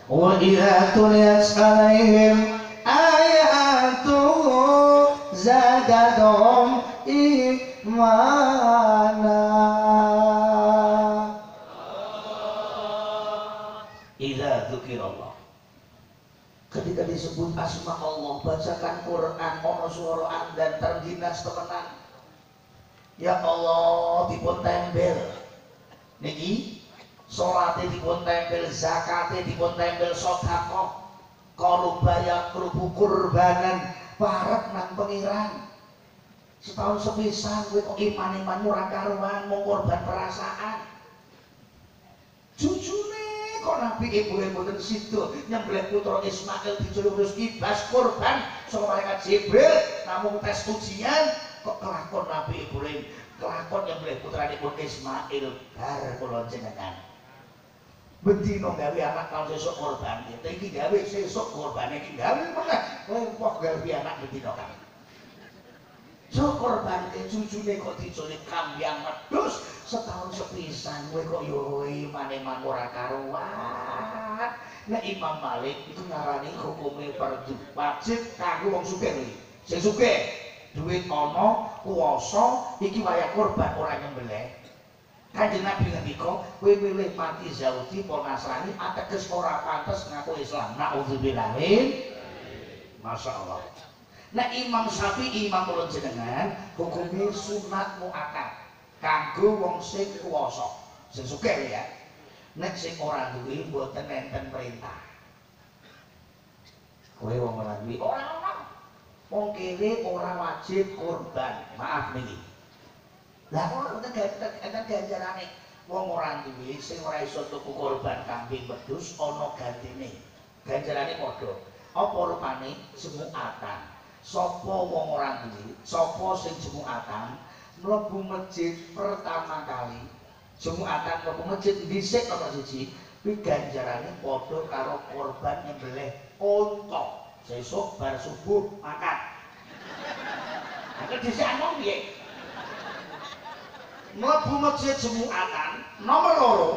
وإذا تليت عليهم آياته زادتهم إيمانا إذا ذكر الله ketika disebut asma Allah bacakan Quran ono suara adzan terginas temenan ya Allah dipun tempel niki salate dipun tempel, zakate dipun tempel, sedekah kalubaya krubu kurbanan parek nang pengiran setahun sepisan kowe kok iman-imanmu ora karuan mung korban perasaan jujune kok nabi ibuhe mboten sida nyembelih putra Ismail dijuluk rezeki bas kurban saka malaikat Jibril namung tes ujian kok kelakon nabi ibuhe kelakon nyembelih putra Ismail bar kula jenengan Bendino gawe anak kalau sesuk korban, iki gawe sesuk korban, iki gawe meneh wong gawe anak bendino kan. So korban ke cucune kok diculik kambiang medus setahun sepisan, kowe kok yo paneman ora karuan. Nek Imam Malik itu ngarani hukume fardu wajib kanggo wong sugih iki. Sing sugih duit ana, kuwasa, iki wayah korban ora nyembelih. Kanjeng Nabi ngendika, kowe milih mati Yahudi apa Nasrani ateges ora pantes ngaku Islam. Nauzubillah min. Masyaallah. Nek Imam Syafi'i Imam ulun jenengan hukume sunat muakkad kanggo wong sing kuwasa, sing sugih ya. Nek sing ora duwe mboten enten perintah. Kowe wong ora duwe ora ono. Wong kene ora wajib kurban. Maaf niki. Lah kok enten ganjarane wong ora duwe sing ora iso tuku korban kambing wedhus ana gantine. Ganjarane padha. Apa rupane jumuatan. Sapa wong ora duwe, sapa sing jumuatan mlebu masjid pertama kali. Jumuatan mlebu masjid dhisik nomor siji, kuwi ganjarane padha karo korban nyembelih unta. Sesuk bar subuh makan. Aku dhisik ngomong piye? Mlebu masjid jumuatan nomor loro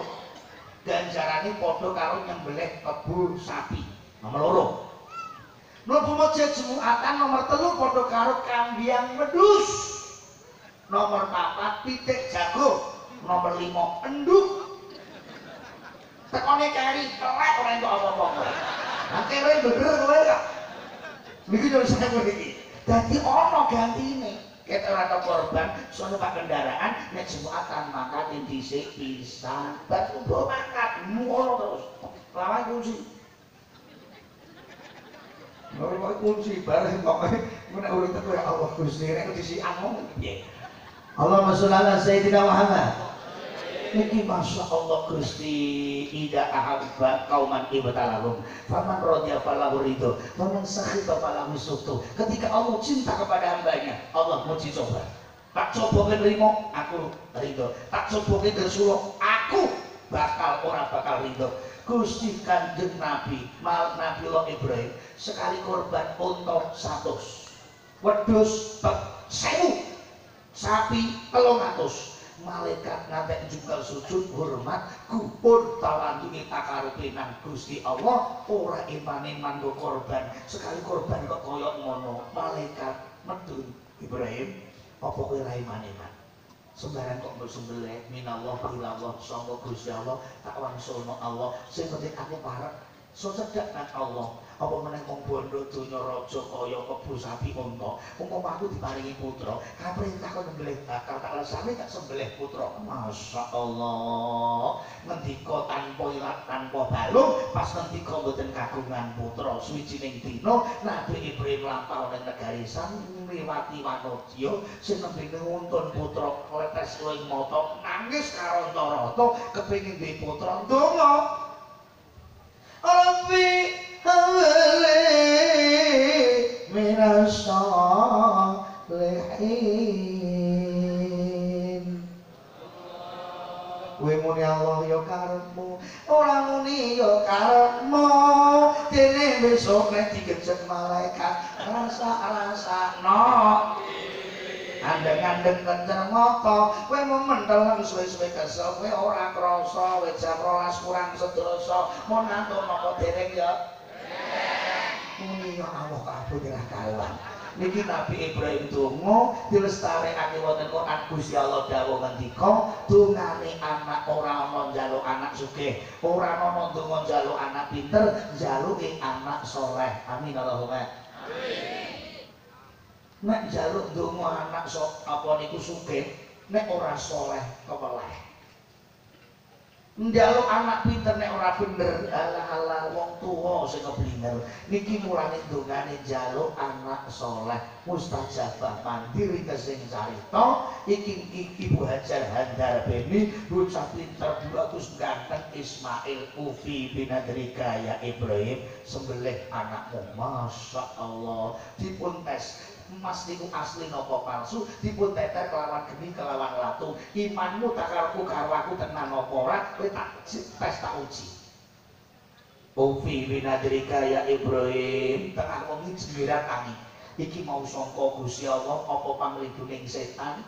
ganjarane padha karo nyembelih kebo sapi nomor loro. Mlebu masjid jumuatan nomor telu padha karo kambiang wedhus. Nomor papat pitik jago, nomor lima enduk. Tekone keri kelek ora entuk apa-apa kowe. Akhire bener kowe kok. Niki yo sak kowe iki. Dadi ana gantine. Kita orang korban, soalnya pak kendaraan, naik jembatan maka tindise pisang, batu bawa makan, mual terus, lawan kunci, lawan kunci, barang pokoknya, mana ulit aku ya Allah kunci, naik kunci angong, Allahumma sholli ala Sayyidina Muhammad. Ini masya Allah Gusti ida ahabba kauman ibtalalum faman radhiya falahu ridho faman sakhita falahu sukhtu. Ketika Allah cinta kepada hambanya, Allah muji coba. Tak coba nrimo, aku ridho. Tak coba ngersuluh, aku bakal ora bakal ridho. Gusti Kanjeng Nabi, mal Nabi Allah Ibrahim sekali korban unta satus, wedhus sewu, sapi telung atus. Malaikat ngantek njungkel sujud hormat gupun tawanduke takarupenan Gusti Allah ora eman-eman nggo korban sekali korban kok kaya ngono. Malaikat medun, Ibrahim apa kowe ra eman-eman sembarang kok sembelih minallah ilallah sangga Gusti Allah tak wangsulna Allah sing penting aku parek so cedhak nang Allah. Apa meneh wong bondo donya raja kaya kebo sapi unta umpamaku diparingi putra kaprintah kok nyembelih bakal tak lesani tak sembelih putra. Masyaallah ngendika tanpa ilat tanpa balung pas ngendika mboten kagungan putra. Suwijining dina Nabi Ibrahim lampah ning negari Sam liwati Wanodya sing nembe nguntun putra kletes luwih mata nangis karonta-ronta kepengin duwe putra ndonga Rabbi Awalnya minasal lehin, gue muni Allah yo karepmu, orang muni yo karepmu. Dene besok nek digecek malaikat, rasa rasa no. Andeng-andeng kenceng ngoto, kowe mementel nang suwe-suwe kesel, kowe ora krasa, wis jam rolas kurang sedasa, mon antuk napa dereng ya. Muni ya Allah kabeh ora kawan. Niki Nabi Ibrahim donga dilestarekake wonten Quran Gusti Allah dawuh ngendika, dongane anak ora ana njaluk anak sugih, ora ana donga njaluk anak pinter, njaluke anak saleh. Amin Allahumma. Amin. Nek njaluk donga anak sok apa niku sugih, nek ora saleh kepeleh. Njaluk anak pinter nek ora bener, alah-alah wong tuwa sing keblinger niki mulane dongane njaluk anak saleh mustajabah mandiri kesing carita iki Ibu Hajar Handar Beni bocah pinter dua ratus ganteng Ismail Ufi Binadrika ya Ibrahim sembelih anakmu masyaallah dipun tes emas niku asli nopo palsu dipun teter kelawan geni kelawan latu imanmu takarku karwaku tenan nopo ora kowe tak tes tak uji Ufi Binadrika ya Ibrahim tengah wengi jembiran tangi iki mau sangka Gusti Allah apa pangriduning setan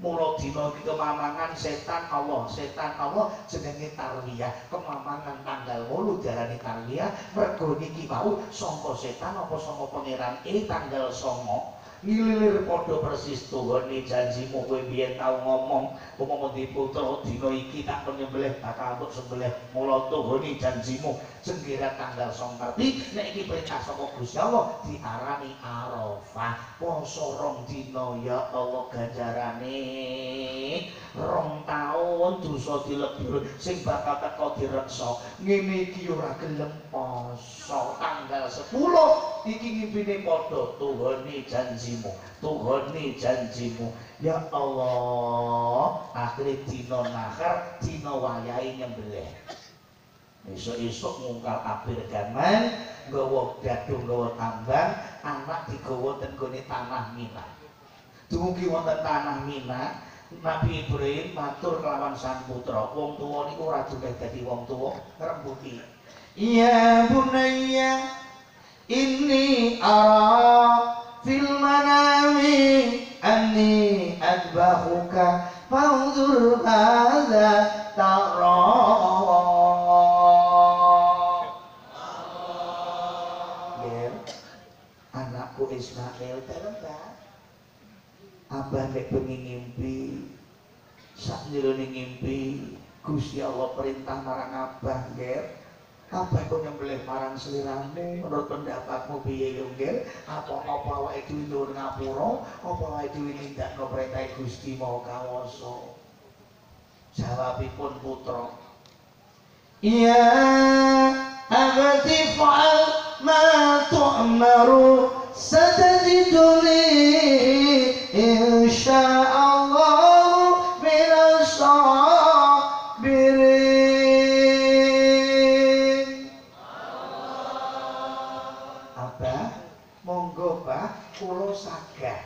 mula dina iki kemamangan setan Allah setan Allah jenenge tarwiyah kemamangan tanggal wolu diarani tarwiyah mergo niki mau sangka setan apa sangka pangeran iki tanggal songo ngililir padha persis tuhone janjimu kowe biyen tau ngomong umpama diputra dina iki tak penyembelih bakal mbok sembelih mula tuhone janjimu jenggerat tanggal songkerti nek iki perintah saka Gusti Allah diarani Arafah poso rong dina ya Allah ganjarane rong taun dosa dilebur sing bakal teko direksa ngene iki ora gelem poso tanggal sepuluh iki ngimpine padha tuhone janji Tuhoni janjimu ya Allah akhirnya dino nakar dino wayai nyembelih esok-esok ngungkal abir gaman gawa gadung gawa tambang anak digawa tenggone tanah Mina dumugi wonten tanah Mina Nabi Ibrahim matur kelawan sang putra wong tuwa niku ora duwe dadi wong tuwa ngrembuti ya bunayya inni ara fil manami anni adbahuka fanzur hadza tara Allah anakku Ismail terlembah abah nek bengi ngimpi sak njroning ngimpi Gusti Allah perintah marang abah nggih apa kau nyembelih marang selirane menurut pendapatmu piye yo nggih apa apa awake dhewe nyuwun ngapura apa awake dhewe nindakno perintah Gusti mau kawasa jawabipun putra iya abati fa'al ma tu'maru satajiduni insyaallah kulo sagah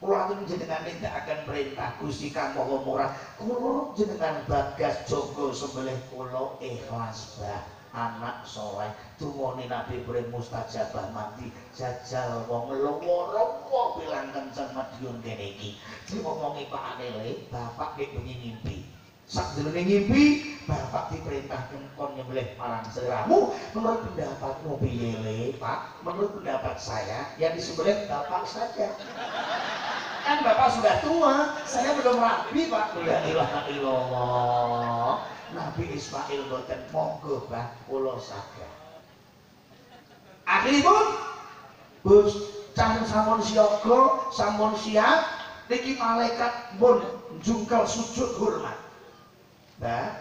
kulo atun jenengan tidak akan perintah Gusti kang maha murah kulo jenengan bagas jaga sembelih kulo ikhlas bah anak soleh dumone Nabi Ibrahim mustajabah mati jajal wong lewo-lewo bilang kenceng Madiun kene iki diomongi Pak Anele bapak nek bengi ngimpi sak jroning ngimpi bapak diperintah kon nyembelih marang seliramu menurut pendapatmu piye le Pak menurut pendapat saya yang disembelih bapak saja kan bapak sudah tua saya belum rabi Pak la ilaha illallah Nabi Ismail boten monggo bah kula sagah akhiripun bos cah sampun siaga sampun siap niki malaikat pun njungkel sujud hormat Mbak,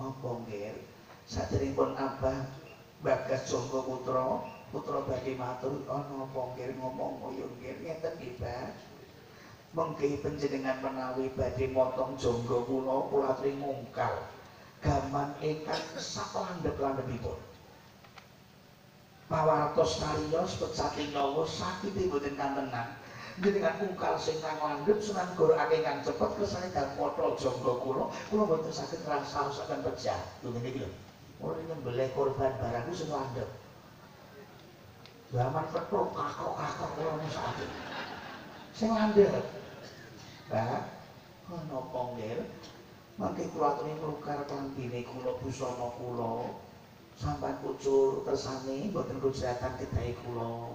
apa nggih? Saderengipun Abah bagas jangka putra, putra badhe matur ana apa nggih ngomong kaya nggih ngeten nggih, Mbak. Mengke panjenengan menawi badhe motong jangka kula, kula atri mungkal gaman ingkang sak landhep-landhepipun. Pawartos kalios pecat linawa sakite boten kantenan. Jenengan ungkal sing nang landhep sunan gorake kang cepet kesane dal potol jangga kula kula mboten saged ngrasaosaken pejah lho ngene iki lho ora nyembelih korban barangku sing landhep zaman petruk kakok-kakok kula sakniki sing landhep Pak menapa nggih mangke kula aturi nglukar klambine kula busana kula sampan kucur tersane mboten gojatan kedahe kula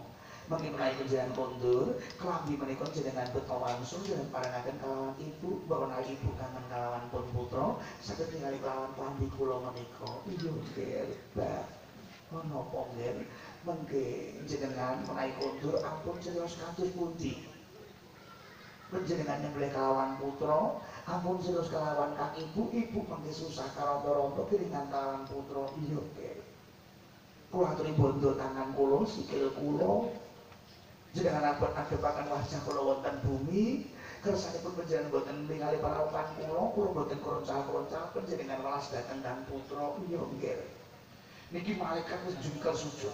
mungkin menaikkan jalan kondur kelambi menaikkan jalan betul langsung jalan parangakan kelawan ibu bawa ibu kangen kelawan pun putra sakit tinggali kelawan kelambi kulo menaikkan iya gerba menopong ger mungkin jalan menaik kondur ampun serius katus putih penjenengan yang boleh kelawan putra ampun serius kelawan kak ibu ibu mungkin susah karondo-rondo keringan kelawan putra iya gerba Kulo aturi bondo tangan kulo, sikil kulo, jenengan ampun adepaken wajah kulo wonten bumi, kersanipun panjenengan boten ningali paraopan kulo, kulo boten kroncal-kroncal, panjenengan welas dhateng Kang Putra nyongger. Niki malaikat wis jungkal sujud.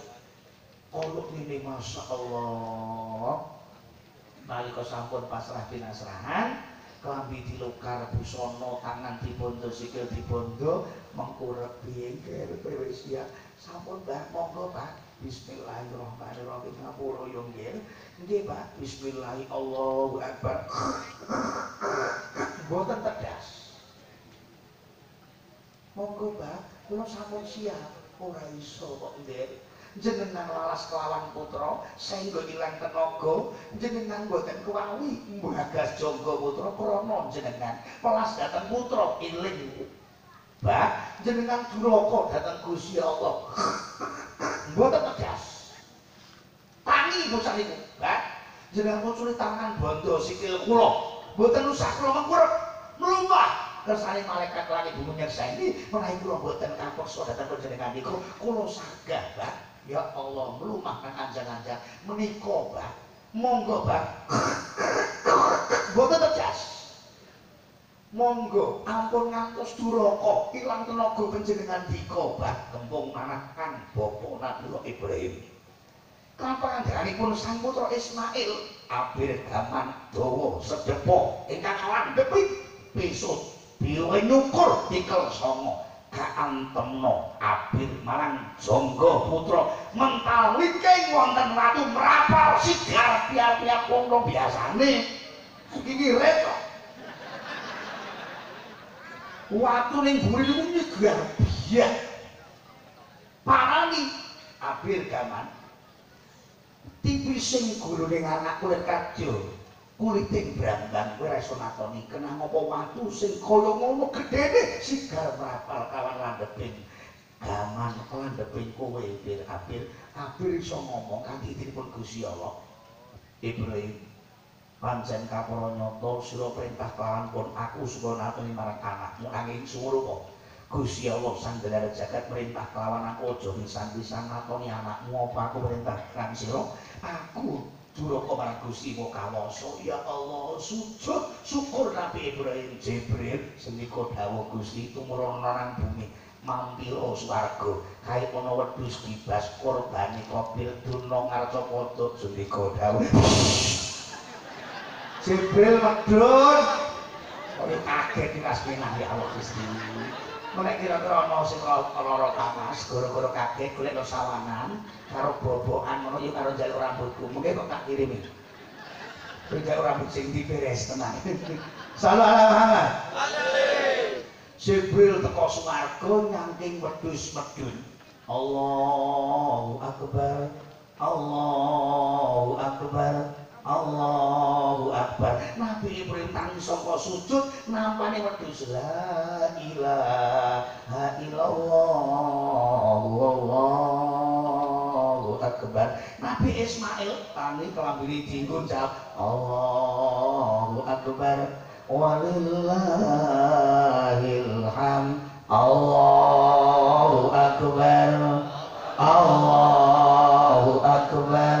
Kulo ngene masyaallah. Nalika sampun pasrah pinasrahan, klambi dilukar busana, tangan dibondo, sikil dibondo, mengkurep piye kene wis siap. Sampun Mbah, monggo Pak. Bismillahirrahmanirrahim. Ngapura yo nggih. Nggih Pak, bismillahirrahmanirrahim. Allahu Akbar. Mboten pedas. Monggo Mbah, kula sampun siap. Ora iso kok nggih. Jenengan lalas kelawan putra, saenggo ilang tenaga, jenengan boten kuwawi mbagas jangga putra krana jenengan pelas dhateng putra iling. Bah, jenengan duraka dhateng Gusti Allah. Mboten pedas. Tangi bocah niku, Mbak. Jenengan munculi tangan bondo sikil kula. Mboten usah kula mengkurep, mlumpah. Kersane malaikat langit bumi nyekseni menawi kula mboten kapeksa dhateng panjenengan niku, kula sagah, Mbak. Ya Allah, mlumpah nang anjang-anjang menika, Mbak. Monggo, Mbak. Mboten pedas. Monggo, ampun ngantos duraka, ilang tenaga panjenengan dikobat kempung manakan Bapak Nabi Ibrahim. Kenapa anggenipun sang putra Ismail abir gaman dawa sedepo ingkang awan depik besut biwe nyukur tikel songo kaantemna abir marang jangga putra mental wingking wonten watu mrapal sigar tiap-tiap wong biasane iki retok. Watu ning buri niku nyegar biak. Parani abir gaman. Tipis sing gulune anak kulit kajo, kuliting brambang kowe ra iso natoni. Kenang apa watu sing kaya ngono gedene sigar mrapal kawan landheping. Gaman landheping kowe bir abir, abir iso ngomong kanthi tinipun Gusti Allah. Ibrahim pancen kapara nyata sira perintah kelawan pun aku supaya natuni marang anakmu nanging sumurupa Gusti Allah sang Dewa jagat perintah kelawan aku aja pisan-pisan natuni anakmu apa aku perintah kang sira aku duraka marang Gusti Mukawasa ya Allah sujud syukur Nabi Ibrahim Jibril senika dawuh Gusti tumurun nang bumi mampiro swarga kae ana wedhus kibas korbane Qabil duna ngarca padha senika dawuh Jibril Madun oleh kaget di kas pinah ya Allah Gusti menek kira-kira ana sing lara tamas gara-gara kaget golek no sawanan karo bobokan ngono ya karo njaluk rambutku mengke kok tak kirimi njaluk rambut sing diberes tenang salah Allah alhamdulillah Jibril teko swarga nyangking wedhus Madun Allahu akbar Allahu akbar Allahu Akbar. Nabi Ibrahim tangis saka sujud nampane wedhus la ilaha illallah Allahu Akbar. Nabi Ismail tani kelambiri dinggo jawab Allahu Akbar walillahil hamd Allahu Akbar Allahu Akbar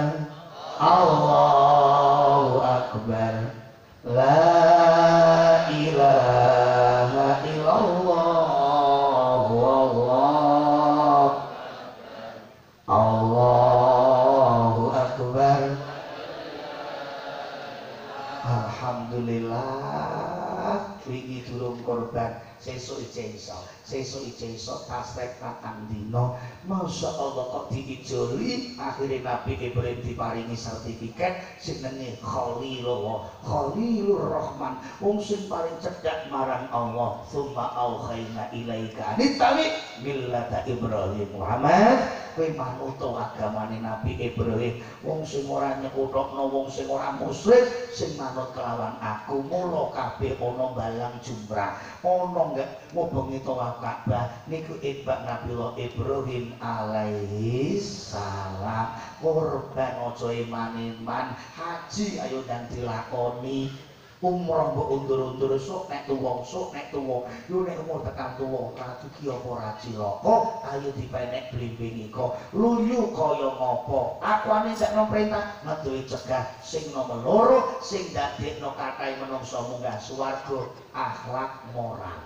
Allah Akbar la ilaha illallah wallah Allahu akbar alhamdulillah wingi durung korban sesuk ije iso sesuk ije iso tasrek patang dina masyaallah kok diijoli akhire Nabi Ibrahim diparingi sertifikat jenenge Khalilullah Khalilur Rahman wong sing paling cedhak marang Allah summa auhaina ilaika nitawi millata Ibrahim Muhammad kowe manut agamane Nabi Ibrahim wong sing ora nyekutokno wong sing ora musyrik sing manut kelawan aku mula kabeh ana balang jumrah ana nggak ngobengi tawaf Ka'bah niku ibak Nabi Ibrahim alaihi salam korban aja iman-iman haji ayo ndang dilakoni umur mbok undur-undur sok nek tuwa sok nek tuwa yo nek umur tekan tuwa ratu ki apa ra cilaka ayo dipenek blimbing iko luyu kaya ngopo akwane sakno perintah medoe cegah sing nomor loro sing dadekno kathah menungsa munggah swarga akhlak moral.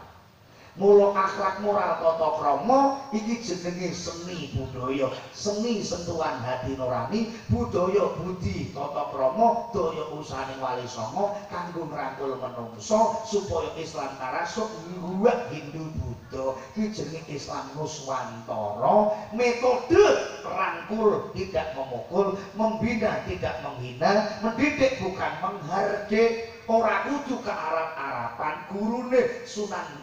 Mula akhlak moral tata krama iki jenenge seni budaya, seni sentuhan hati nurani, budaya budi tata krama, daya usahane wali songo kanggo ngrangkul manungsa supaya Islam tarasuk ngguwak Hindu Buddha. Iki jenenge Islam nuswantara, metode rangkul tidak memukul, membina tidak menghina, mendidik bukan menghardik, ora kudu ke arap-arapan gurune Sunan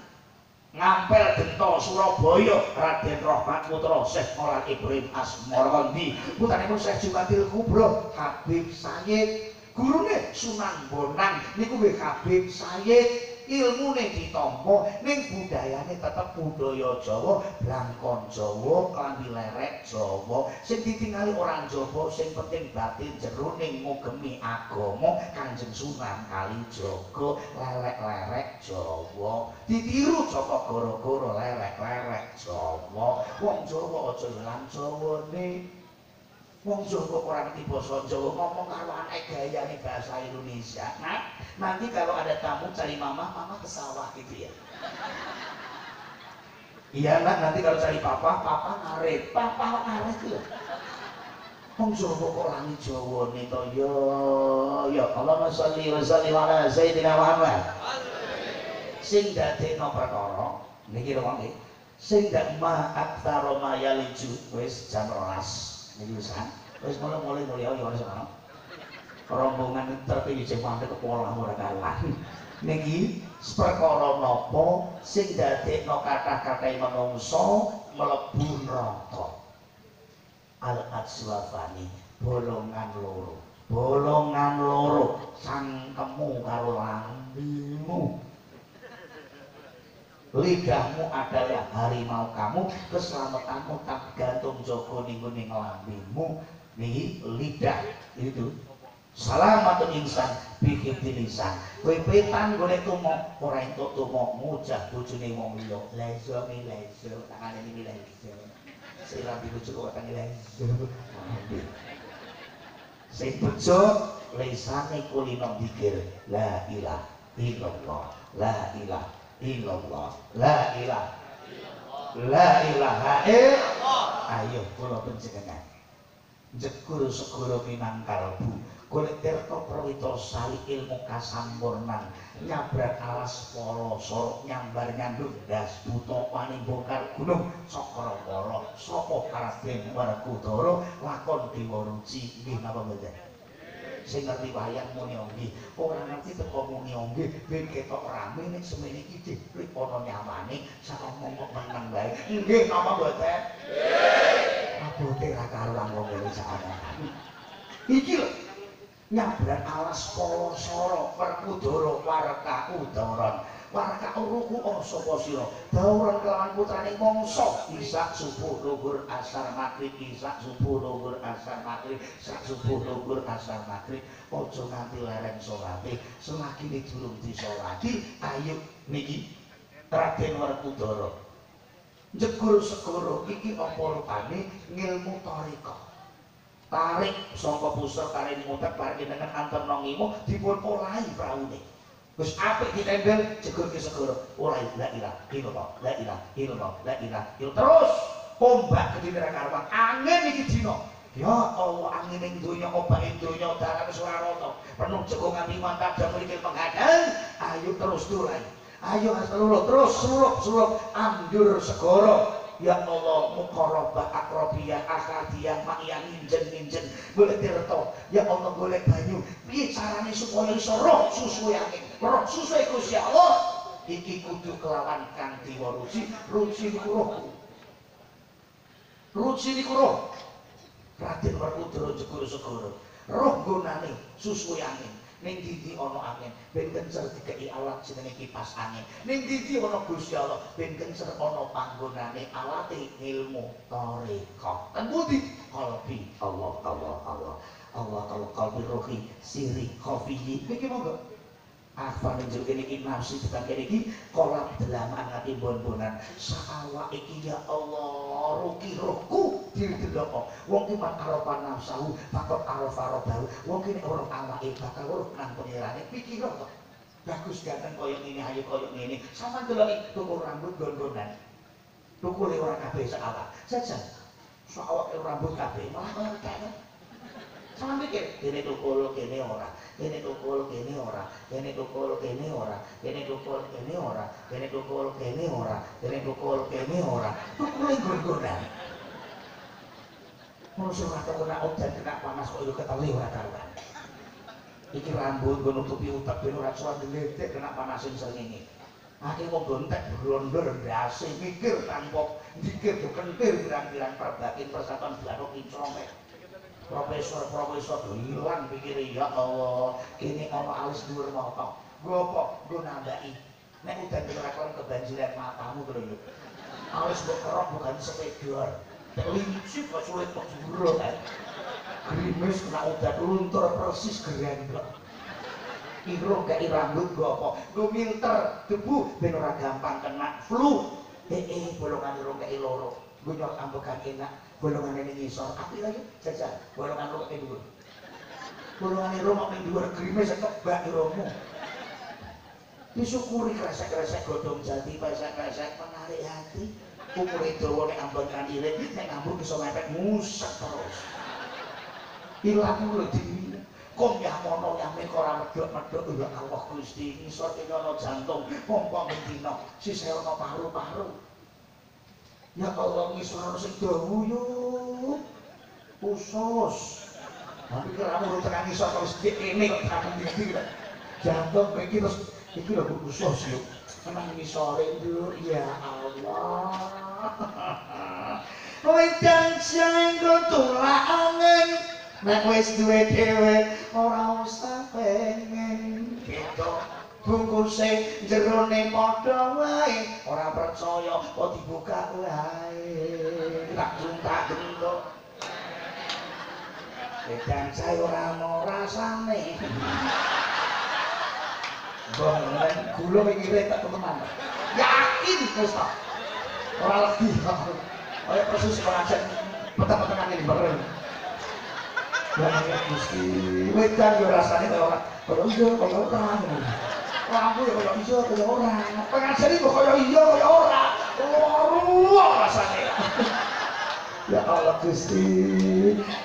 Ngampel Gento Surabaya Raden Rohmat Putra Syekh Maulana Ibrahim Asmorondi putanipun Syekh Jumatil Kubro Habib Sayyid gurune Sunan Bonang niku nggih Habib Sayyid ilmune ditampa ning budayane tetep budaya Jawa blangkon Jawa klambi lerek Jawa sing ditingali orang Jawa sing penting batin jero ning ngugemi agama Kanjeng Sunan Kalijaga lerek-lerek Jawa ditiru Joko Goro-goro lerek-lerek Jawa wong Jawa aja ilang jawane wong Jawa ora ngerti basa Jawa ngomong karo anake gayane bahasa Indonesia nah nanti kalau ada tamu cari mama, mama ke sawah gitu ya. Iya nak, nanti kalau cari papa, papa ngaret, papa ngaret ya. Wong Jawa kok langi Jawa nih to yo yo. Allahumma sholli wa sallim ala sayyidina Muhammad. Sing dadekno perkara niki lho nggih. Sing dak ma aktsara ma yaliju wis jam rolas niki wis kan. Wis mulai-mulai mulya yo wis ana. Rombongan terpilih sing mandek kepala ora kalah. Niki perkara napa sing dadekno kathah-kathah manungsa mlebu neraka. Al-Ajwafani bolongan loro. Bolongan loro sangkemu karo lambimu. Lidahmu adalah harimau kamu, keselamatanmu tak gantung jaga ning ngene lambimu. Niki lidah itu Salamatun insan bikin dilisan kowe petan golek tumok ora entuk tumok mujah bojone wong liya lezo mi lezo tangane mi lezo sira dibujuk kok tangane lezo sing bojo lisane kulino mikir la ilaha illallah la ilaha illallah la ilaha illallah la ilaha illallah ayo kula penjenengan jekur segoro minangkalbu golek tirta prawita sari ilmu kasampurnan nyabrak alas polosor nyambar nyandung das buta paning bongkar gunung Cakrawala sapa Karden Werkudara lakon Dewa Ruci nggih napa mboten sing ngerti wayang muni nggih ora ngerti teko muni nggih ben ketok rame nek semene iki diplik ana nyawane sakmong kok meneng bae nggih napa mboten nggih abote ra karo wong ngene sakmene iki lho nyabrak alas polosoro Werkudara warka udaran warka uruku oh sopo siro dauran kelawan putrane mongso isak subuh luhur asar maghrib isak subuh luhur asar maghrib isak subuh luhur asar maghrib ojo nganti lereng solati selagi ini belum disolati ayo niki Raden Werkudara jegur segoro iki opol pane ngilmu toriko tarik sangka pusar tarik muter bareng dengan antar nongimu dipun olahi praune terus apik ditembel jegur ke segoro olahi la ilaha illallah la ilaha illallah la ilaha illallah terus ombak gedhe karwan angin iki dina ya Allah angin ing donya ombak ing donya dalan swarata penuh cekungan iman kadang mikir penghadang ayo terus dulai ayo seluruh terus seluruh seluruh andur segoro ya Allah muqarrabah akrabiyah akadiyah makiyah injen-injen golek tirta ya Allah golek banyu piye carane supaya iso roh susu yakin roh susu Gusti Allah iki kudu kelawan kang Dewa Ruci Ruci niku roh Ruci niku roh Raden Werkudara jegur segoro roh gunane susu yakin ning didi ana angin ben kencer dikeki alat jenenge kipas angin ning didi ana Gusti Allah ben kencer ana panggonane alate ilmu toriko temudi kalbi Allah Allah Allah Allah kalbi rohi siri khafiyi iki monggo Apa menjulkan ini nafsi sebagai ini kolam delaman hati bon-bonan sakawa ini ya Allah rugi roku diri diloko wong iman aropan nafsahu fakot arofa robahu wong ini orang amai bakal uruk nang penyerannya pikir kok bagus ganteng koyong ini hayu koyong ini sama delok tukur rambut bon-bonan tukul orang kabeh sakawa saja sakawa rambut kabeh malah orang kabeh sama mikir ini tukul ini orang ini tukul ini ora, ini tukul ini ora, ini tukul ini ora, ini tukul ini ora, ini tukul ini ora, tukul ini gur-guran. Musuh atau kena obat kena panas kok itu keteli ora karuan. Iki rambut gue nutupi utak ben ora suan dilitik kena panasin srengenge. Akhirnya mau gontek berlondor dasi mikir tanpa mikir kentir pirang-pirang perbakin persatuan belakang intromek. Profesor-profesor hilang pikir ya Allah ini Allah alis dur motok gopok gue nambahin nek udah direkon kebanjiran matamu dulu alis bekerok bukan sepedor lincip gak sulit kok juro kan grimis kena udah luntur persis gerendok irung gak irambut gopok gue minter debu ben ora gampang kena flu eh eh bolongan irung gak iloro gue nyok ambekan enak golongan ini ngisor, api lagi, jajah golongan rumah ini dulu golongan rumah ini dulu, grimis sekebak iromu disyukuri kresek-kresek godong jati, kresek-kresek menarik hati umur itu, nek ambon kan ilik nek ambon bisa mepet musek terus ilang mulu diri kom ya mono yamin korang medok-medok ya Allah Gusti, ngisor ini jantung kompong bintino, sisir no paru-paru ya Allah ngisor sedawu yuk khusus tapi kira-kira lu tengah ngisor kalau sedikit ini kok terang dikit jantung begini terus itu udah khusus yuk emang ngisorin yuk ya Allah wedang siang kutulak angin mekwis duwe dewe orang usah pengen gitu bungkuse jerone padha wae ora percaya kok dibuka wae tak juntak dulu edan saya ora ana rasane bolen gula mikire tak teman yakin wis tak ora lagi kaya persis pancen petang-petang ini bareng banget mesti wedan yo rasane kaya ora perlu kok ora lampu ya kaya iso kaya ora pengajian iku kaya iya kaya ora loro rasane ya Allah Gusti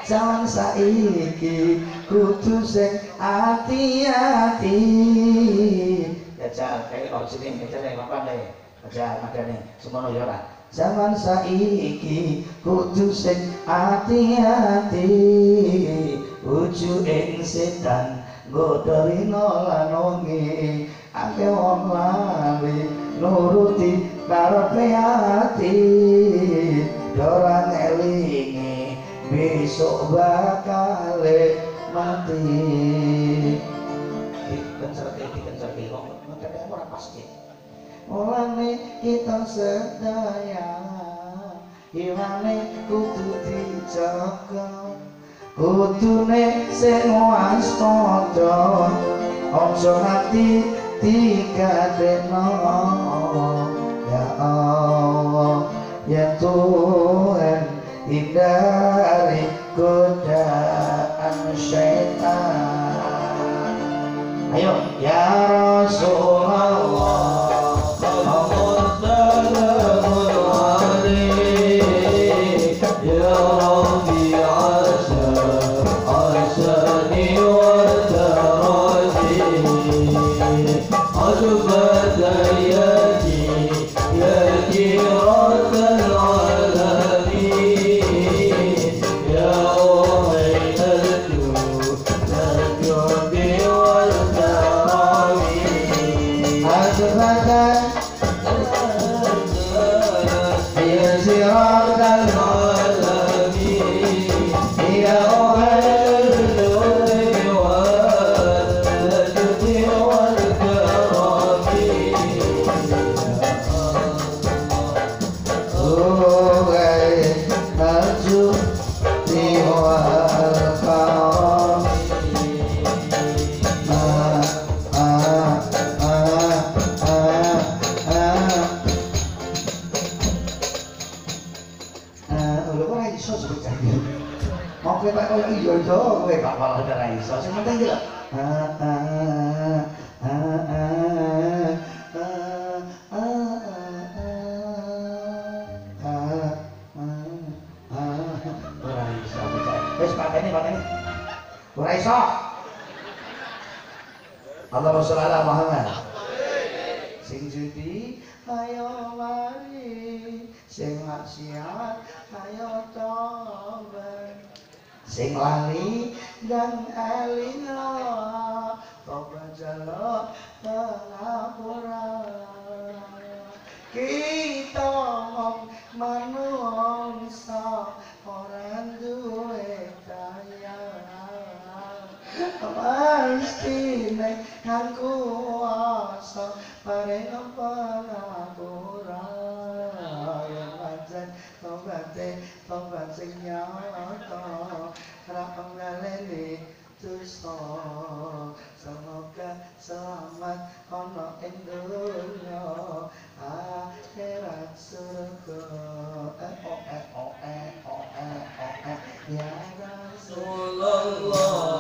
jaman saiki kudu sing ati-ati jajal kae ojo ning jajal apa kae jajal makane semono ya ora jaman saiki kudu sing ati-ati ujune setan godho rino lan wengi akeh wong lali nuruti karepe ati ora ngelingi besok bakal mati dikencerke dikencerke kok ngoten ora pasti olane kita sedaya iwane kudu dijaga kutune sing waspada aja ati dikadeno ya Allah ya Tuhan hindari godaan syaitan ayo ya Rasulullah يا سراج العالمين mau kowe tak koyo iya yo kowe gak malah ora iso. Sing penting iki lho. Ora iso. Allahumma sholli ala Muhammad. Sing judi ayo mari, sing maksiat ayo tobat, sing lali dan elingno tobat jalo pelapuran. Kita mong manungsa orang duwe daya. Pasti nek aku asa pareng pelaburan yen pancen tombate tombang sing nyata rapenggaleni tusa semoga selamat ana ing dunya akhirat surga oh eh oh eh oh eh oh eh ya Rasulullah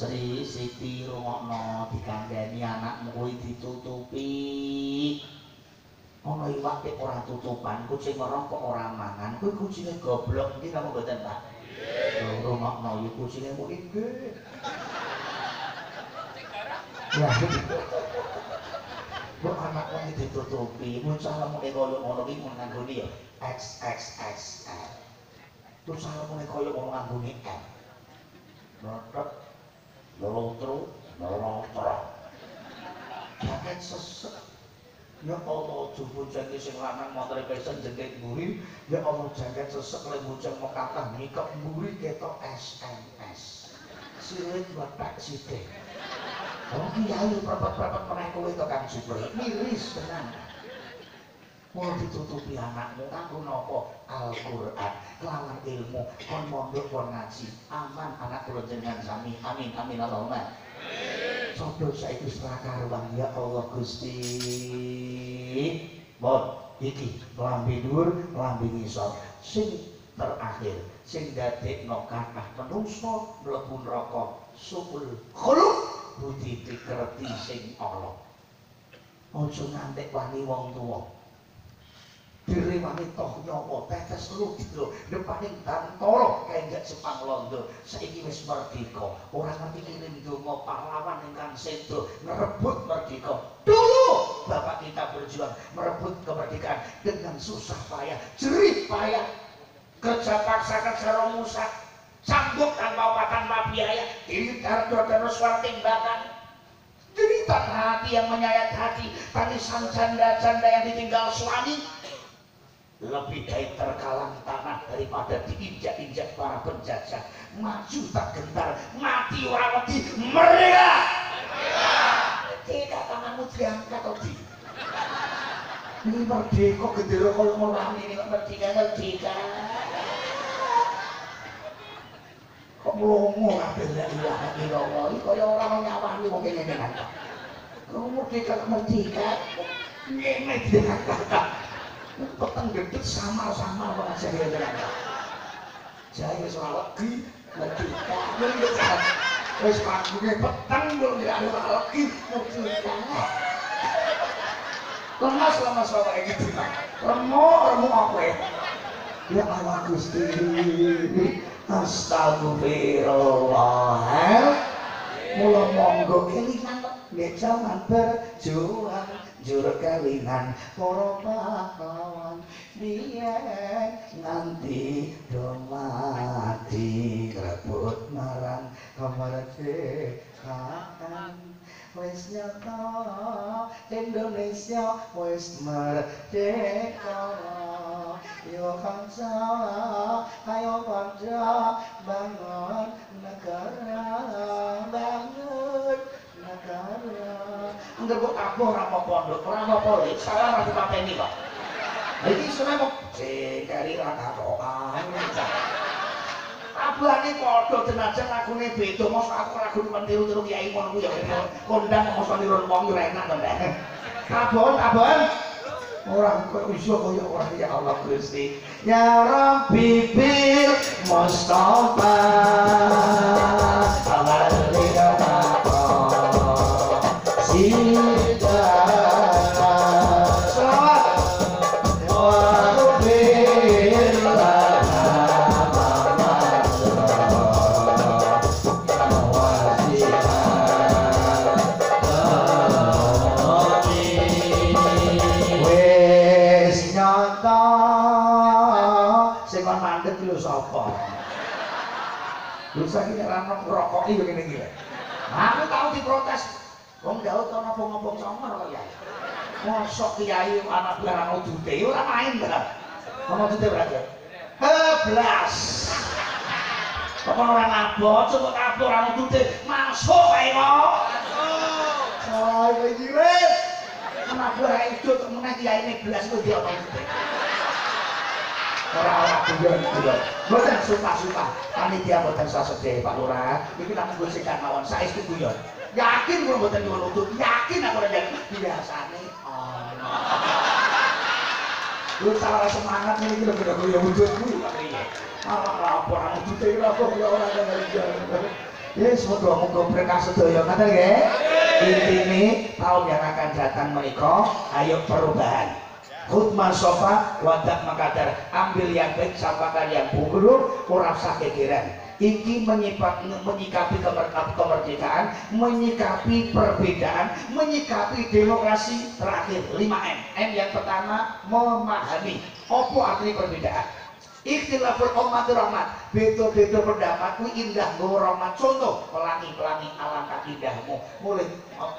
Sri Siti rungokno dikandani anakmu kuwi ditutupi. Ana iwak tek ora tutupan, kucing ora kok ora mangan. Kuwi kucine goblok iki napa mboten, Pak? Nggih. Rungokno iki kucine kok iki. Lah. Kok anak kok ditutupi, bocah lemu nek koyo ngono iki mun nganggone ya X X X L. Terus lemu nek koyo ngono nganggone L. Rotok lorotro, lorotro. Jaket sesek. Ya Allah, jumbo jangki sing lanang motor pesen jengkek mburi. Ya Allah, jaket sesek lemu jeng mau kata ngikep mburi ketok S M S. Silit buat taksi deh. Kalau kiai perpet-perpet menaikku itu kan super miris tenang. Mau ditutupi anakmu, aku nopo Al-Quran, kelawan ilmu, kon mondok, kon ngaji, aman anak kula jenengan sami, amin, amin Allahumma. Sodo saiki selakar bang ya Allah Gusti. Bon, iki lambe dhuwur, lambe ngisor, sing terakhir, sing dadekno kathah menungso mlebu neraka, suul khuluk budi dikerti sing ala. Aja ngantek wani wong tuwa. Diri wangi toh nyowo, tetes lu gitu, depanin tantoro, kayak Jepang Londo, saiki wis merdeka, orang ngerti kirim dungo, pahlawan ingkang sedo, merebut merdeka. Dulu bapak kita berjuang merebut kemerdekaan dengan susah payah, jerih payah, kerja paksa kerja romusak, sanggup tanpa obat tanpa biaya, diri teror terus suara tembakan. Jeritan hati yang menyayat hati, tangisan janda-janda yang ditinggal suami. Lebih baik terkalang tanah daripada diinjak-injak para penjajah. Maju tak gentar, mati orang mati, merdeka. Merdeka tanganmu diangkat tadi. Ini merdeka gendera kalau orang ini merdeka merdeka. Kok melongo kabeh la ilaha illallah. Iki kaya ora nyawani wong kene nang. Kok merdeka merdeka. Ngene dikakak. Petang gendut sama-sama orang saya dengan saya soal lagi merdeka merdeka terus panggungnya petang belum tidak ada lagi merdeka lemas lemas sama ini remo remo apa ya ya Allah Gusti astagfirullahaladzim mula monggo kelingan becaman berjuang juru kelingan para pahlawan biar nanti domati rebut marang kemerdekaan wis nyata Indonesia wis merdeka yo bangsa ayo bangsa bangun negara bangun negara enggak kok apa ora pondok ora apa iki salah ratu pateni kok iki seneng kok sing kari ora katokan abane padha jenajah lakune beda mosok aku ragu meniru-niru kiai ngono ku ya kondang mosok niru wong yo enak to Ndek abon abon ora kok iso kaya ora ya Allah Gusti ya Rabbi bil Mustafa amali rahmata sida lagi nyeranok merokok ini begini gila aku tahu diprotes wong Daud tau ngomong-ngomong comor kok ya mosok kiai anak barang udute ora main bener ngomong udute berarti keblas apa ora ngabot cukup kabur ora udute masuk ae kok salah iki wis anak barang ijo kok meneh kiaine blas kok dia apa udute ora kuyon kuyon mboten sumpah-sumpah panitia mboten sasedhe Pak Lurah iki tak nggo sing mawon saestu kuyon yakin kula mboten nyuwun utut yakin aku ora yakin biasane ana lu salah semangat niki lho kok yo wujudku piye ora apa ora wujud e ora kok ora ngerti yes moga moga berkah sedaya ngaten nggih intine taun yang akan datang menika ayo perubahan khutman sofa wadah makadar ambil yang baik sampaikan yang buruk kurang sah kekiran iki menyikapi kemerdekaan menyikapi perbedaan menyikapi demokrasi terakhir lima M M yang pertama memahami apa arti perbedaan ikhtilaful ummatur rahmat beda-beda pendapat kuwi indah nggo rahmat contoh pelangi-pelangi alangkah indahmu mulih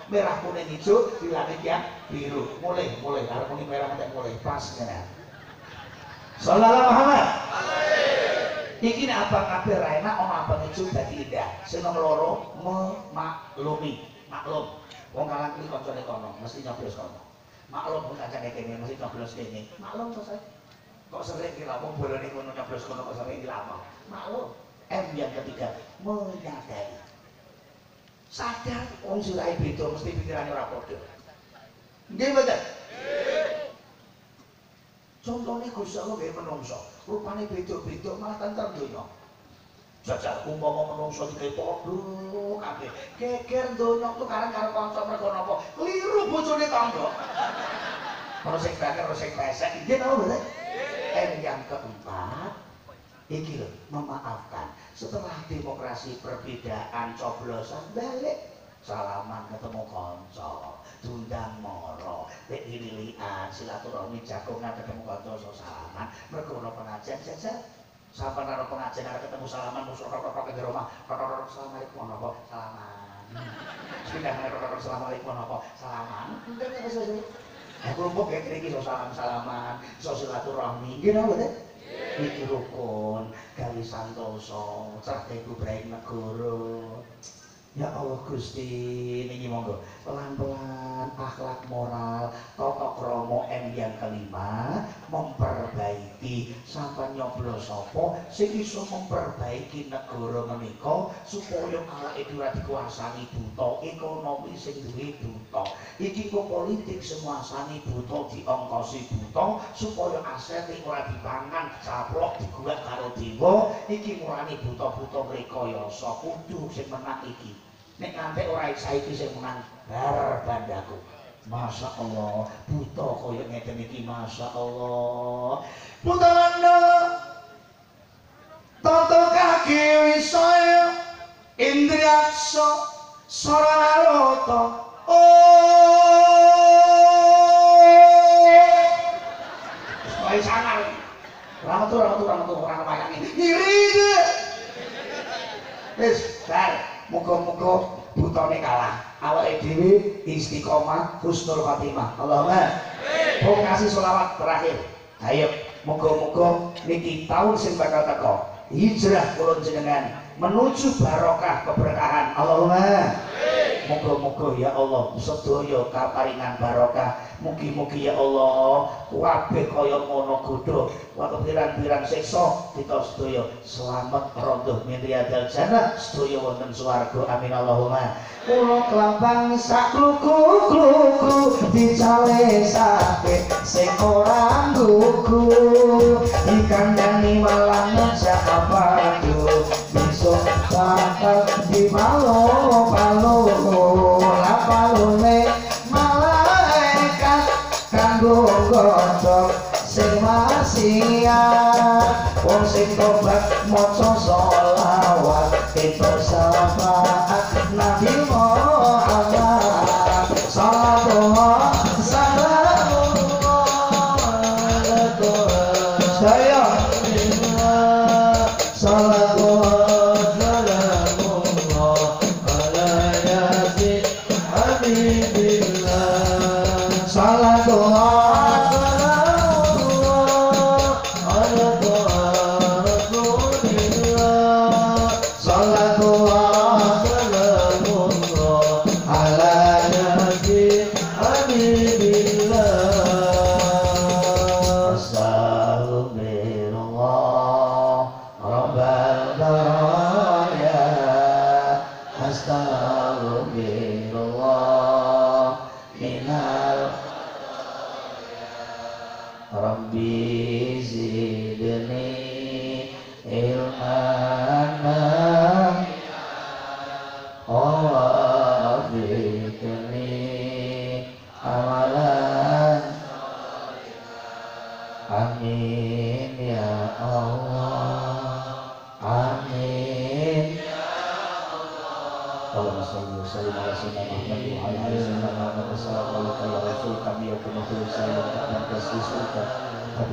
merah kuning hijau di langit yang biru mulih mulih arep kuning merah nek mulih pas tenan sallallahu Muhammad alaihi iki nek apa kabeh ra enak ana apa hijau dadi indah sing nomor loro memaklumi maklum wong kalang iki kancane kono mesti nyoblos kono maklum wong kancane kene mesti nyoblos kene maklum to saya kok sering dilampung bola ini kono nyoblos kono kok sering dilampung maklum M yang ketiga menyadari sadar wong sirahe beda mesti pikirane ora padha nggih mboten contohnya Gusti Allah nggih menungso rupane beda-beda malah tentang donya jajal umpama menungso iki padha kabeh geger donya ku karang-karang kanca mergo napa kliru bojone tangga ora sing bakar ora sing pesek nggih napa mboten M yang keempat iki lho memaafkan setelah demokrasi perbedaan coblosan balik salaman ketemu konco tundang moro dek dililian silaturahmi jagongan ketemu konco so salaman mergono pengajian saja sampai naro pengajian ada ketemu salaman musuh rok-rok ke rumah rok-rok assalamualaikum warahmatullahi wabarakatuh salaman sudah rok-rok assalamualaikum warahmatullahi wabarakatuh salaman enggak enggak enggak aku lupa kayak gini so salam-salaman so silaturahmi gini apa deh iki rukun gali santoso cerdik Ibrahim Negoro ya Allah Gusti niki monggo pelan-pelan akhlak moral tata krama M yang kelima memperbaiki sampeyan nyoblos sapa sing iso memperbaiki negara menika supaya awake dhewe dikuasani buta ekonomi sing duwe buta iki kok politik semuasani buta diongkosi buta supaya aset ora dipangan caplok digugat karo dewa iki ngurani buta-buta rekayasa kudu sing menak iki nek nganti ora saiki sing menang bar bandaku Masya Allah, buta koyok ngeten iki, Masya Allah. Buta landa, toto kaki wisoyo, indriyakso, soraloto, oh. Sebaik sangat, orang tu, orang tu, orang tu, orang banyak ni, iri je. Terus, ber, muka-muka butone kalah. Awake dhewe istiqomah husnul khotimah. Allahumma pun kasih selawat terakhir. Ayo muga-muga niki taun sing bakal teko hijrah kula jenengan menuju barokah keberkahan. Allahumma muga-muga ya Allah sedaya kaparingan barokah. Mugi-mugi ya Allah kabeh kaya ngono godho wak pirang-pirang siksa kita sedaya selamat rondo minriyadal jannah sedaya wonten swarga. Amin Allahumma. Kula kelambang sakluku-kluku dicale sate sing ora ngguku dikandani malah ngejak apa yo besok bakal dimalo-malo lapalune malaikat kanggo godhok sing maksiat wong sing tobat maca selawat itu syafaat Nabi Muhammad sallallahu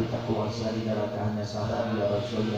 Assalamualaikum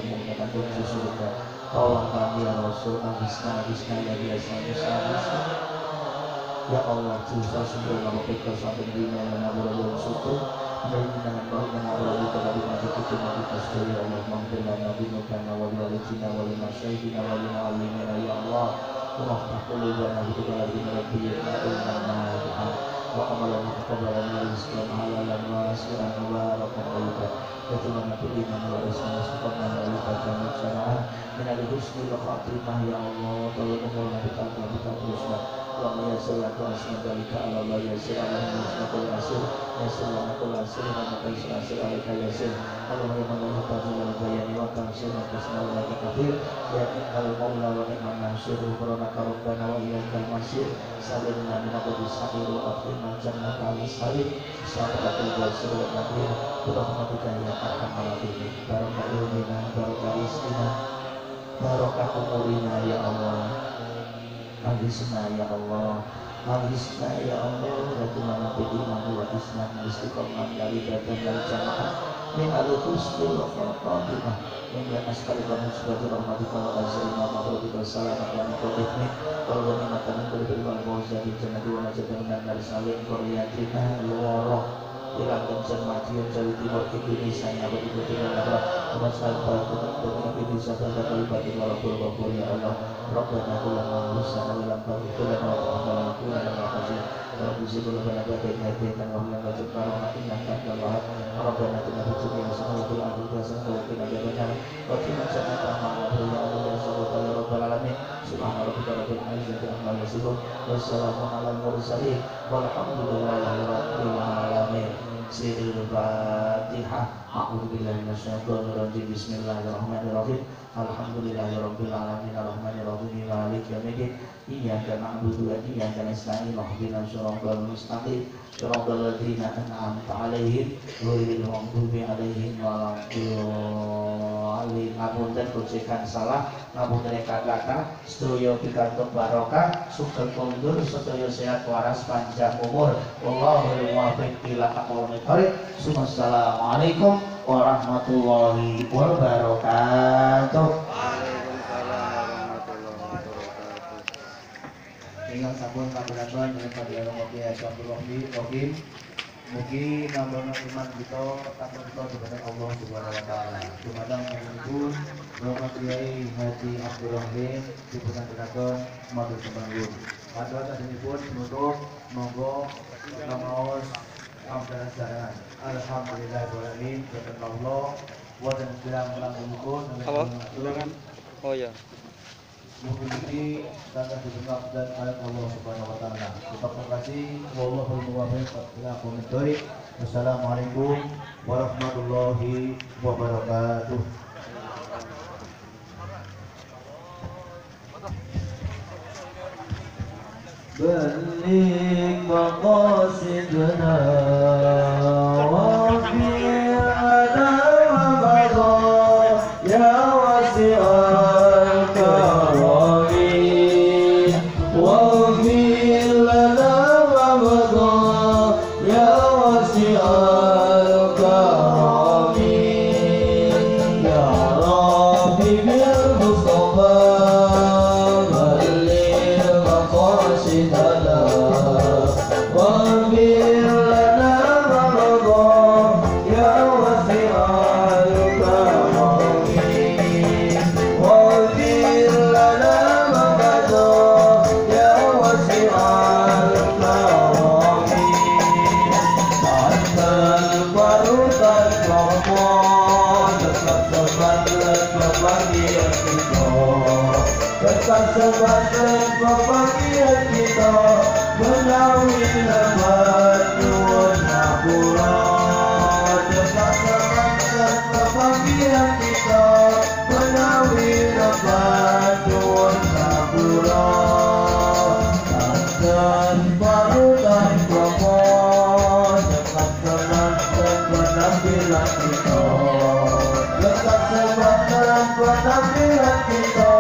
warahmatullahi wabarakatuh. Al-Fatihah. A'udzubillahi minasyaitonir rajim. Bismillahirrahmanirrahim. Alhamdulillahirabbil alamin arrahmanir rahim maliki yaumiddin. Iyyaka na'budu wa iyyaka nasta'in. Ihdinas siratal mustaqim. Siratal ladzina an'amta 'alaihim ghairil maghdubi 'alaihim waladdallin. Ngapunten kucikan salah, ngapunten kagata, sedaya pikantuk barokah, sugeng mundur, sedaya sehat waras panjang umur. Wallahul muwaffiq ila aqwamit thoriq. Assalamualaikum warahmatullahi wabarakatuh. Waalaikumsalam warahmatullahi wabarakatuh. Ingkang sampun kagungan daripada K H. Abdur Rohim. Mugi namung iman kita takon kita kepada Allah Subhanahu wa taala. Dumateng pun Bapak Kiai Haji Abdur Rohim dipunang kedaton matur suwun. Padha sadhenipun menika monggo namaos Alhamdulillah, alhamdulillahirrahmanirrahim. Subhanallah, wadah bilang melakukan. Silakan. Oh ya. Memiliki tanda dibenap dan ayat Allah Subhanahu Wa Taala. Terima kasih. Wallahul muwaffiq ila aqwamit thoriq. Wassalamualaikum warahmatullahi wabarakatuh. بلغ مقاصدنا وافينا وابقى يا واسع الكرم واغفر لنا وابقى يا واسع الكرم يا ربي بالمصطفى sebagai bahagia kita menaungi lebat dunia pulau, sebagai bahagia kita menaungi lebat dunia pulau, takkan baru dan kokoh, sebagai penampilan kita, sebagai penampilan kita.